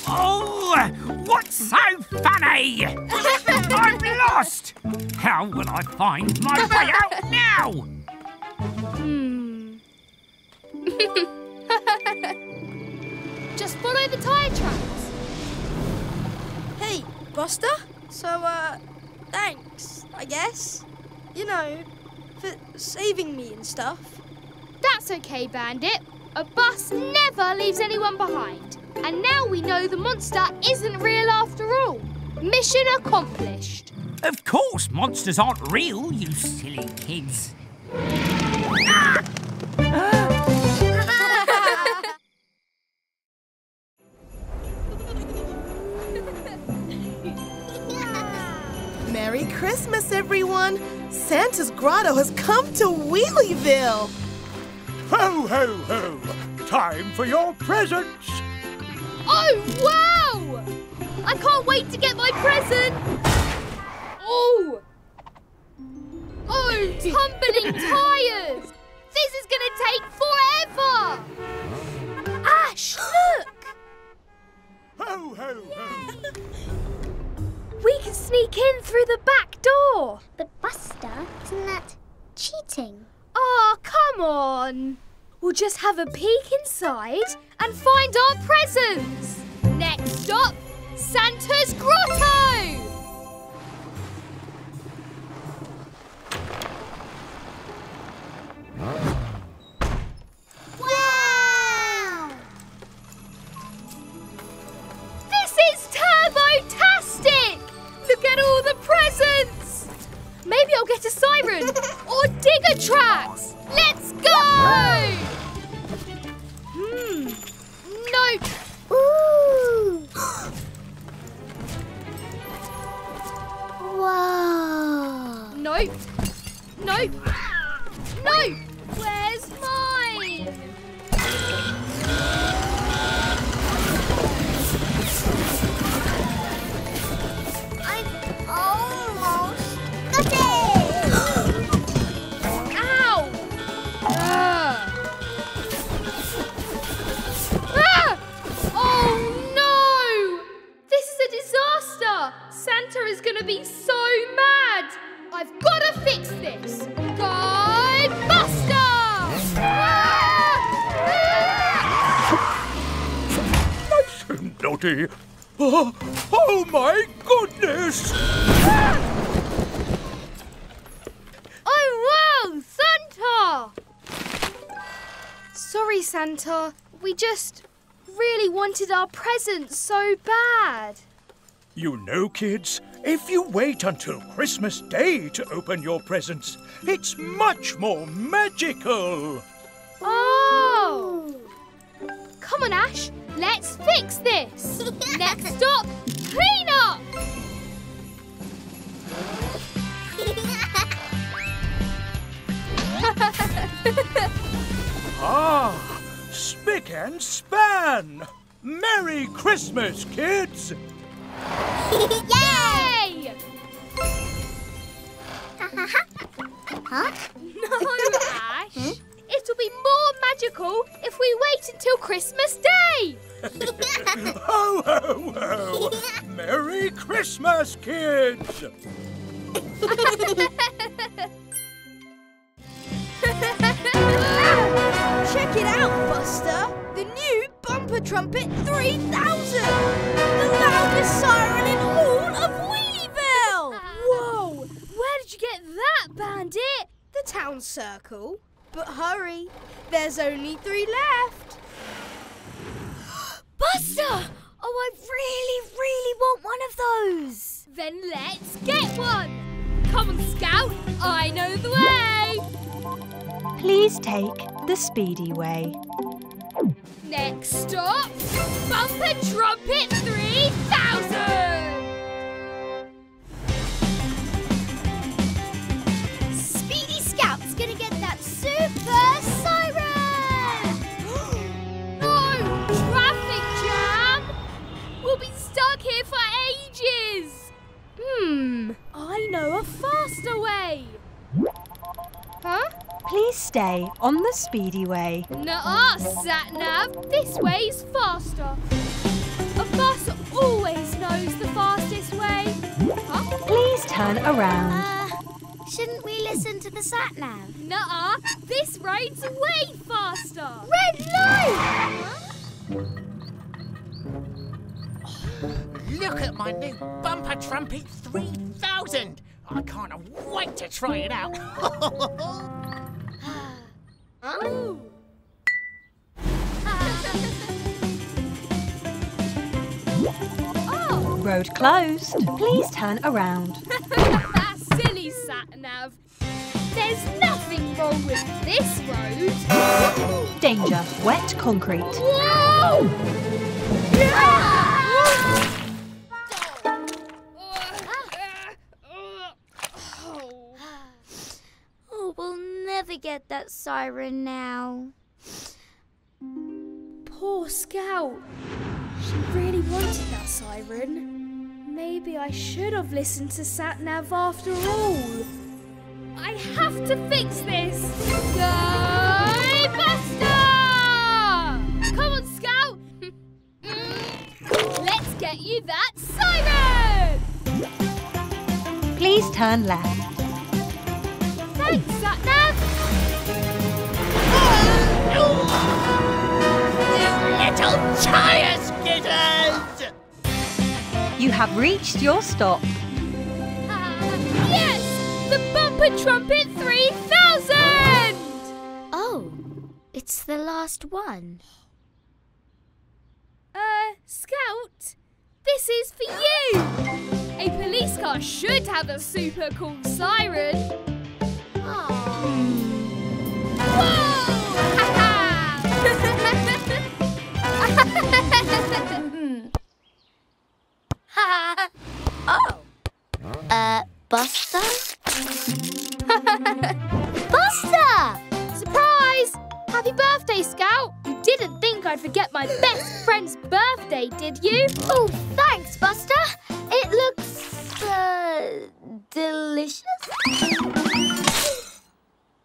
Oh, what's so funny? I'm lost. How will I find my way out now? Just follow the tyre tracks. Hey, Buster. So, thanks, I guess. You know, for saving me and stuff. That's okay, Bandit. A bus never leaves anyone behind. And now we know the monster isn't real after all. Mission accomplished. Of course monsters aren't real, you silly kids. Merry Christmas, everyone. Santa's grotto has come to Wheelieville. Ho, ho, ho! Time for your presents! Oh, wow! I can't wait to get my present! Oh! Oh, tumbling tyres! This is going to take forever! Ash, look! Ho, ho, ho! We can sneak in through the back door! But Buster, isn't that cheating? Oh, come on. We'll just have a peek inside and find our presents. Next stop, Santa's Grotto. Wow! This is turbo-tastic. Look at all the presents. Maybe I'll get a siren or digger tracks. Let's go! Nope. Ooh. Wow. Nope. Nope. Nope. Where's mine? I'm almost. Good day. fix this. Go Buster! Nice and naughty. Oh my goodness! Oh wow, Santa! Sorry, Santa. We just really wanted our presents so bad. You know, kids, if you wait until Christmas Day to open your presents, it's much more magical. Oh! Come on, Ash, let's fix this. Next stop, clean up. Ah, spick and span. Merry Christmas, kids. Yay! Huh? No, Ash. It'll be more magical if we wait until Christmas Day. Ho, ho, ho! Merry Christmas, kids! Check it out, Buster! The new Bumper Trumpet 3000! The loudest siren in all of Wheelieville! Whoa! Where did you get that, Bandit? The town circle. But hurry, there's only 3 left. Buster! Oh, I really want one of those. Then let's get one. Come on, Scout, I know the way. Please take the speedy way. Next stop, Bumper Trumpet 3000! Speedy Scout's gonna get that super siren! No! Traffic jam! We'll be stuck here for ages! I know a faster way! Huh? Please stay on the speedy way. Nuh-uh, Sat-Nav. This way's faster. A bus always knows the fastest way. Huh? Please turn around. Shouldn't we listen to the Sat-Nav? Nuh-uh, this road's way faster. Red light! Look at my new Bumper Trumpet 3000. I can't wait to try it out. Oh. Oh. Road closed. Please turn around. That silly Sat-Nav. There's nothing wrong with this road. Danger. Wet concrete. Whoa! Ah! We'll never get that siren now. Poor Scout. She really wanted that siren. Maybe I should have listened to Sat-Nav after all. I have to fix this. Go Buster! Come on, Scout. Let's get you that siren. Please turn left. Thanks, Sat-Nav! Little tire skidders! You have reached your stop. Yes! The Bumper Trumpet 3000! Oh, it's the last one. Scout, this is for you! A police car should have a super cool siren. Oh. Buster? Buster! Surprise! Happy birthday, Scout! You didn't think I'd forget my best friend's birthday, did you? Oh, thanks, Buster! It looks... delicious?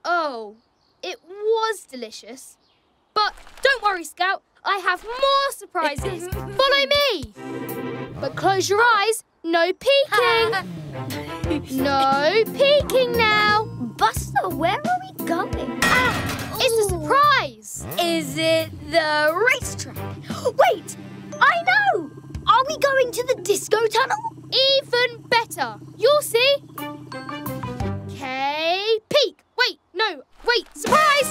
Oh, it was delicious. But don't worry, Scout. I have more surprises. Follow me. But close your eyes. No peeking. No peeking now. Mama, where are we going? Ah, it's a surprise! Is it the racetrack? Wait, I know! Are we going to the disco tunnel? Even better! You'll see! Okay, peek! Wait, no, wait, surprise!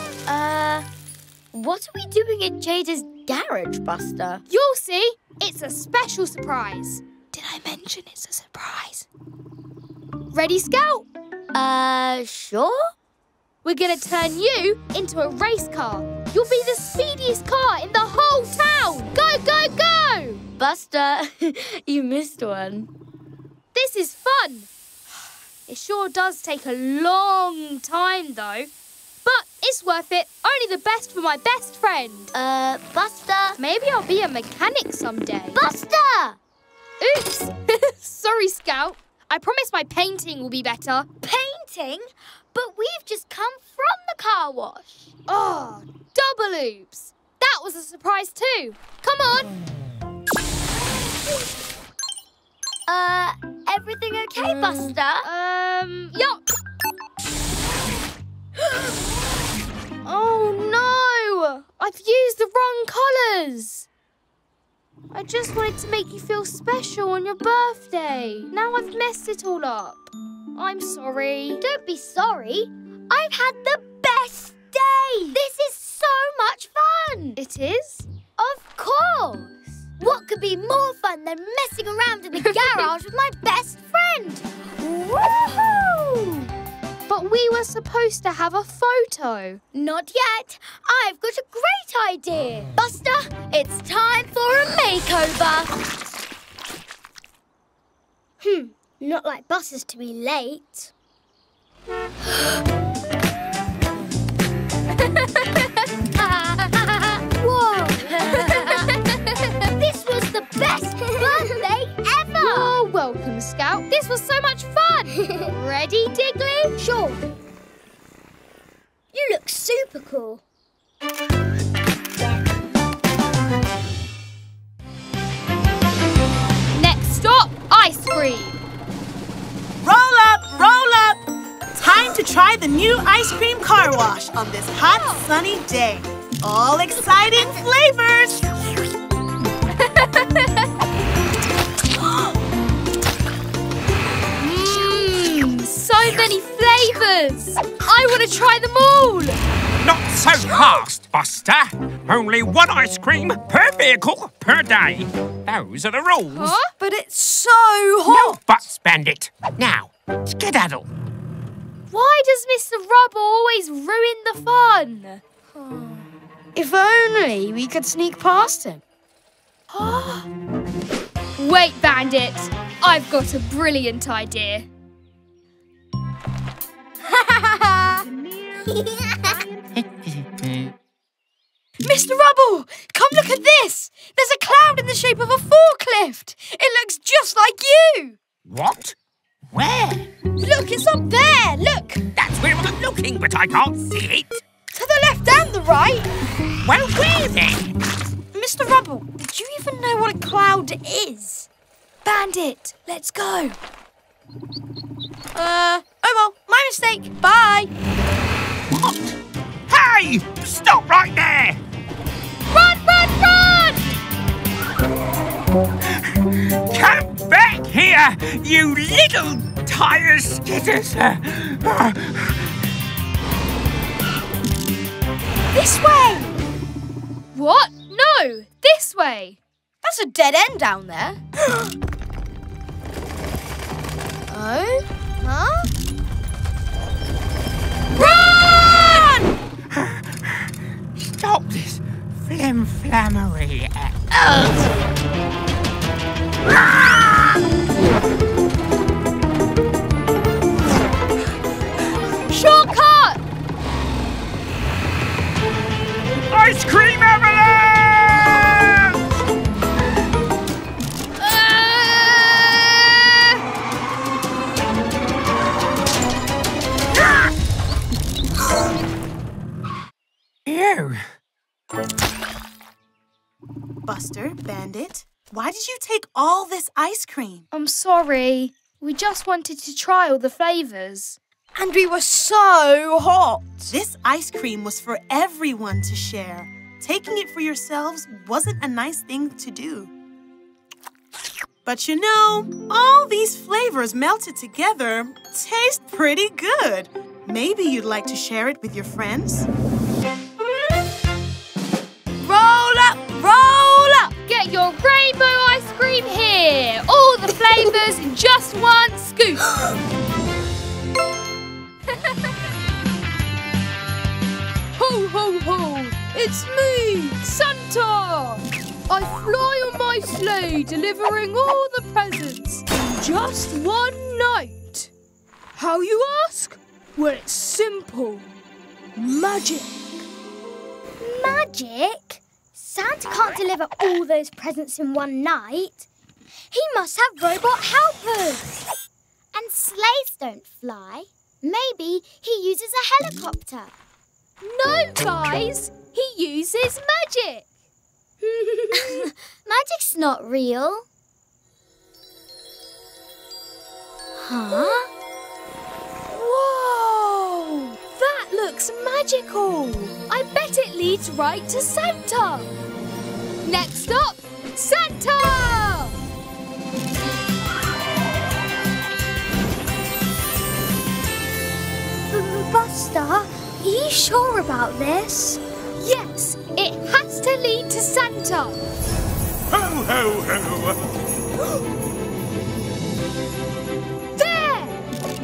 What are we doing at Jada's garage, Buster? You'll see! It's a special surprise! Did I mention it's a surprise? Ready, Scout? Sure? We're gonna turn you into a race car. You'll be the speediest car in the whole town! Go, go, go! Buster, you missed one. This is fun. It sure does take a long time, though. But it's worth it. Only the best for my best friend. Buster? Maybe I'll be a mechanic someday. Buster! Oops! Sorry, Scout. I promise my painting will be better. Painting? But we've just come from the car wash. Oh, double oops. That was a surprise too. Come on. Everything okay, Buster? Yup. Oh, no. I've used the wrong colours. I just wanted to make you feel special on your birthday. Now I've messed it all up. I'm sorry. Don't be sorry. I've had the best day. This is so much fun. It is? Of course. What could be more fun than messing around in the garage with my best friend? Woohoo! But we were supposed to have a photo. Not yet. I've got a great idea. Buster, it's time for a makeover. Not like buses to be late. Whoa! This was the best birthday ever! You're welcome, Scout. This was so much fun! Ready, Diggly? Sure. You look super cool. Next stop, ice cream. Roll up! Time to try the new ice cream car wash on this hot, sunny day. All exciting flavors! So many flavors! I want to try them all! Not so fast, Buster. Only one ice cream per vehicle per day. Those are the rules. Huh? But it's so hot! No buts, Bandit. Now, skedaddle. Why does Mr. Rubble always ruin the fun? Oh. If only we could sneak past him. Wait, Bandit. I've got a brilliant idea. Mr. Rubble, come look at this. There's a cloud in the shape of a forklift. It looks just like you. What? Where? Look, it's up there! Look! That's where I'm looking, but I can't see it. To the left and the right. Well, where then? Mr. Rubble, did you even know what a cloud is? Bandit, let's go. Oh well, my mistake. Bye. What? Hey! Stop right there! Run, run, run! Come back here, you little tire skitters! This way! What? No, this way! That's a dead end down there. Oh? Huh? Run! Stop this flim-flammery act. Shortcut! Ice cream avalanche! Ew. Buster, Bandit, why did you take all this ice cream? I'm sorry. We just wanted to try all the flavours. And we were so hot. This ice cream was for everyone to share. Taking it for yourselves wasn't a nice thing to do. But you know, all these flavors melted together taste pretty good. Maybe you'd like to share it with your friends? Roll up! Roll up! Get your rainbow ice cream here! All the flavors in just one scoop! Ho, ho, ho! It's me, Santa! I fly on my sleigh, delivering all the presents in just one night. How, you ask? Well, it's simple. Magic. Magic? Santa can't deliver all those presents in one night. He must have robot helpers. And sleighs don't fly. Maybe he uses a helicopter. No, guys. He uses magic. Magic's not real. Huh? Whoa! That looks magical. I bet it leads right to Santa. Next up, Santa! Buster, are you sure about this? Yes, it has to lead to Santa. Ho, ho, ho. There!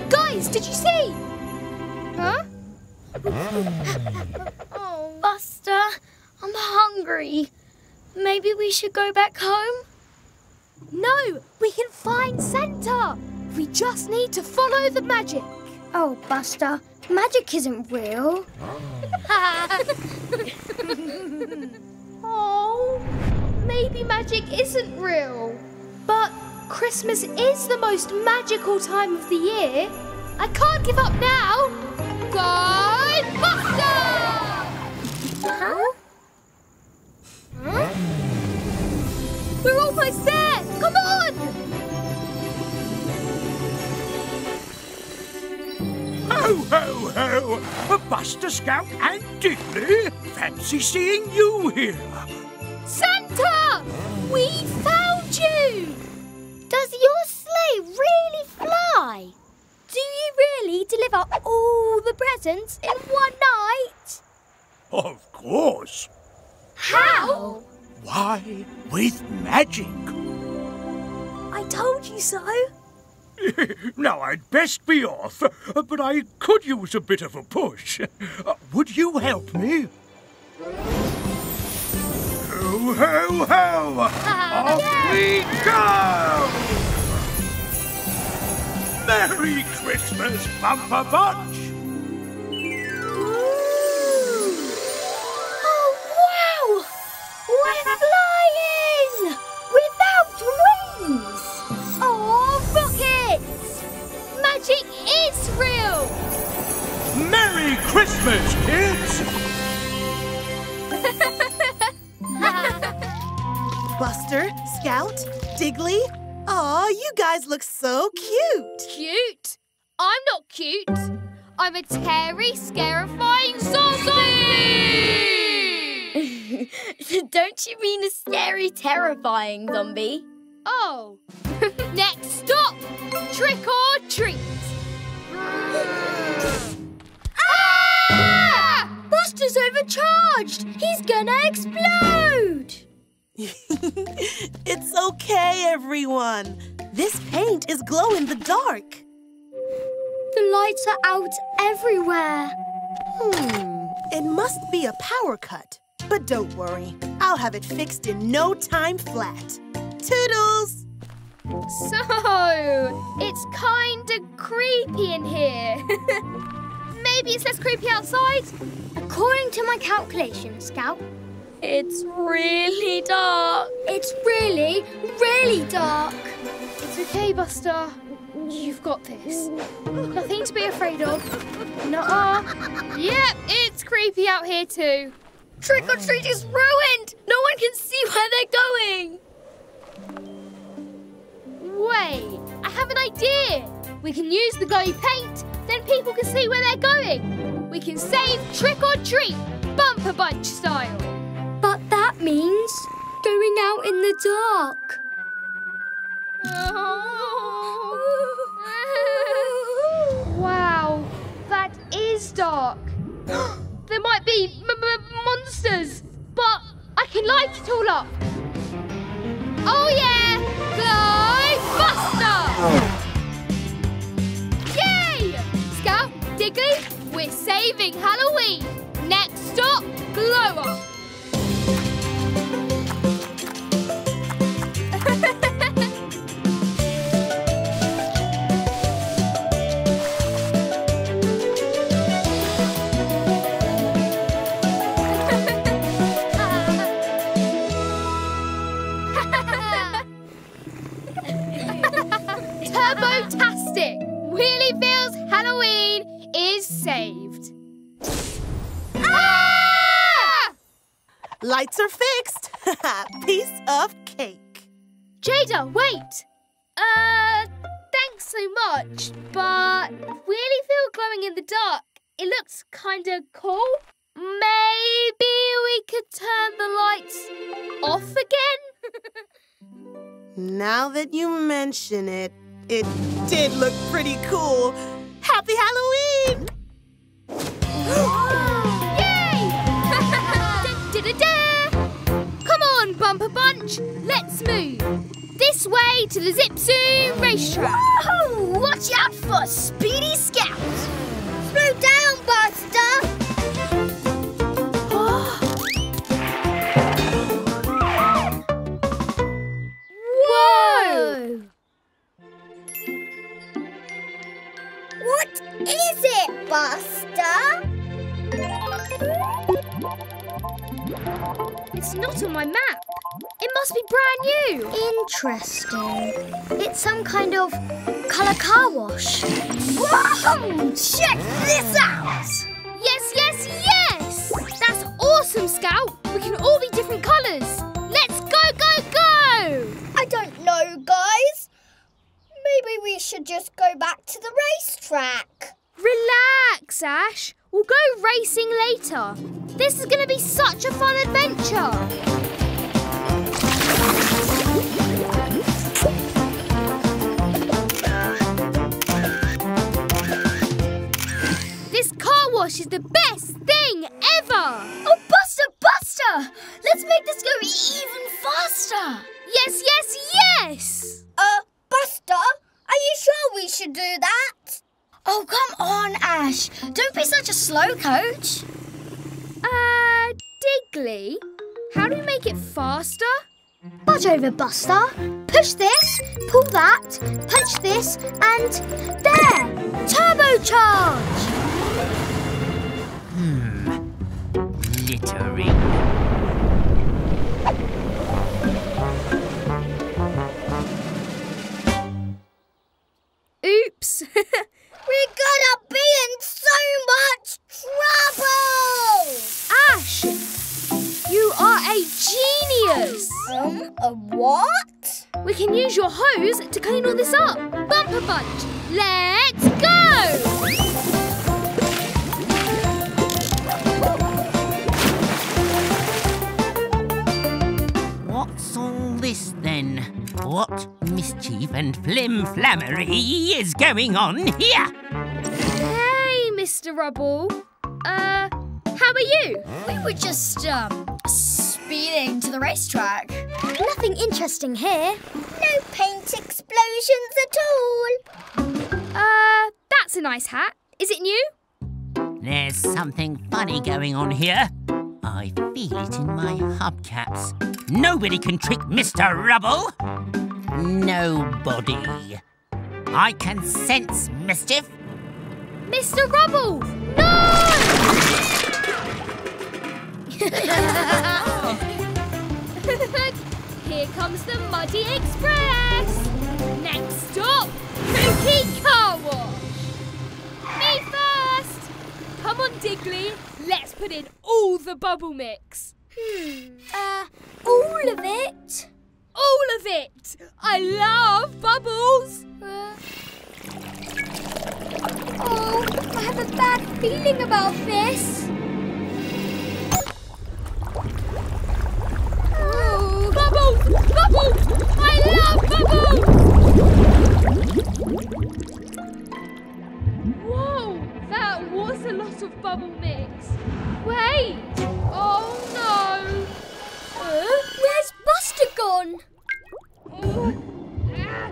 Guys, did you see? Huh? Oh, Buster, I'm hungry. Maybe we should go back home? No, we can find Santa. We just need to follow the magic. Oh, Buster, magic isn't real. Oh, maybe magic isn't real. But Christmas is the most magical time of the year. I can't give up now. Go Buster! Huh? Huh? We're almost there. Come on! Ho, ho, ho! Buster, Scout and Diddley! Fancy seeing you here! Santa! We found you! Does your sleigh really fly? Do you really deliver all the presents in one night? Of course! How? Why, with magic! I told you so! Now I'd best be off, but I could use a bit of a push. Would you help me? Ho, ho, ho! Off we go! Merry Christmas, Bumper Bunch! Ooh. Oh, wow! We're flying! Without wings! Magic is real! Merry Christmas, kids! Buster, Scout, Diddley, aw, you guys look so cute! Cute? I'm not cute. I'm a terry, scarifying zombie! Don't you mean a scary, terrifying zombie? Oh! Next stop! Trick or treat! Ah! Buster's overcharged! He's gonna explode! It's okay, everyone. This paint is glow in the dark. The lights are out everywhere. It must be a power cut. But don't worry. I'll have it fixed in no time flat. Toodles! So, it's kinda creepy in here. Maybe it's less creepy outside? According to my calculations, Scout, it's really dark. It's really, really dark. It's okay, Buster. You've got this. Nothing to be afraid of. Nuh-uh. Yep, it's creepy out here too. Trick or treat is ruined! No one can see where they're going. Wait, I have an idea! We can use the glowy paint then people can see where they're going. We can save Trick or Treat, Bumper Bunch style. But that means going out in the dark. Wow, that is dark. There might be monsters, but I can light it all up. Oh yeah, Glow Buster! Yay! Scout, Diggly, we're saving Halloween. Next stop, Glow Up. Turbo-tastic! Wheelieville's Halloween is saved. Ah! Lights are fixed. Piece of cake. Jada, wait. Thanks so much, but Wheelieville glowing in the dark, it looks kind of cool. Maybe we could turn the lights off again? Now that you mention it, it did look pretty cool. Happy Halloween! Yay! Come on, Bumper Bunch, let's move. This way to the Zip-Zoo racetrack. Whoa! Watch out for Speedy Scout. Slow down, Buster. Whoa! What is it, Buster? It's not on my map. It must be brand new. Interesting. It's some kind of colour car wash. Whoa! Check this out! Yes, yes, yes! That's awesome, Scout. We can all be different colours. Let's go, go, go! I don't know, guys. Maybe we should just go back to the racetrack. Relax, Ash. We'll go racing later. This is going to be such a fun adventure. This car wash is the best thing ever. Oh, Buster, Buster! Let's make this go even faster. Yes, yes, yes! Buster, are you sure we should do that? Oh, come on, Ash. Don't be such a slowcoach. Diggly, how do we make it faster? Budge over, Buster. Push this, pull that, punch this, and there! Turbocharge! Littering. Oops. We're gonna be in so much trouble! Ash, you are a genius! A what? We can use your hose to clean all this up. Bumper Bunch, let's go! What's all this then? What mischief and flimflammery is going on here? Hey, Mr. Rubble. How are you? We were just, speeding to the racetrack. Nothing interesting here. No paint explosions at all. That's a nice hat. Is it new? There's something funny going on here. I feel it in my hubcaps. Nobody can trick Mr. Rubble. Nobody. I can sense mischief. Mr. Rubble, no! Here comes the Muddy Express. Next stop, Cookie Car Wash. Me first. Come on, Diggly. Let's put in all the bubble mix. All of it? All of it! I love bubbles! Oh, I have a bad feeling about this. Oh. Bubbles! Bubbles! I love bubbles! Whoa, that was a lot of bubble mix. Wait! Oh no! Where's Buster gone? Oh. Huh?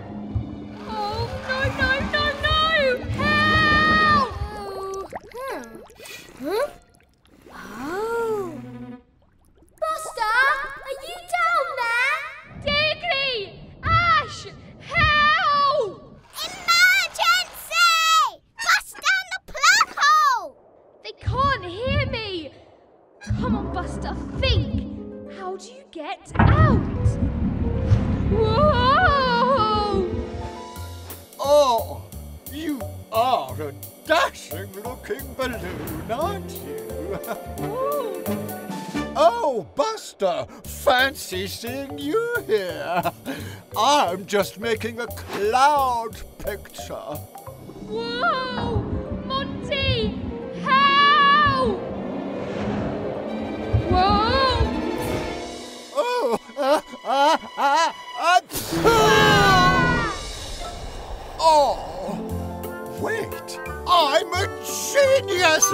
Oh. Buster, are you down there? Diggly! Ash! Help! Emergency! Bust down the plug hole! They can't hear me! Come on, Buster, think! How do you get out? Whoa! Oh, you are a dashing looking balloon, aren't you? Oh, Buster, fancy seeing you here. I'm just making a cloud picture. Whoa! Monty! Help! Whoa! Oh! Oh! Wait! I'm a genius!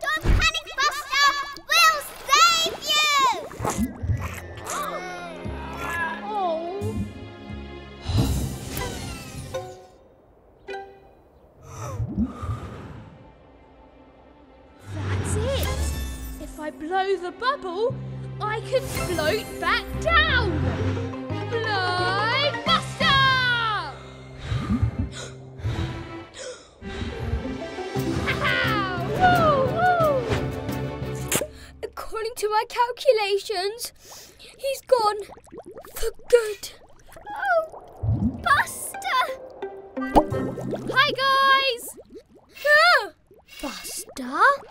Don't panic, Buster! We'll save you! Oh. That's it! If I blow the bubble, I can float back down! Blow Buster! According to my calculations, he's gone for good. Oh, Buster! Hi, guys! Buster?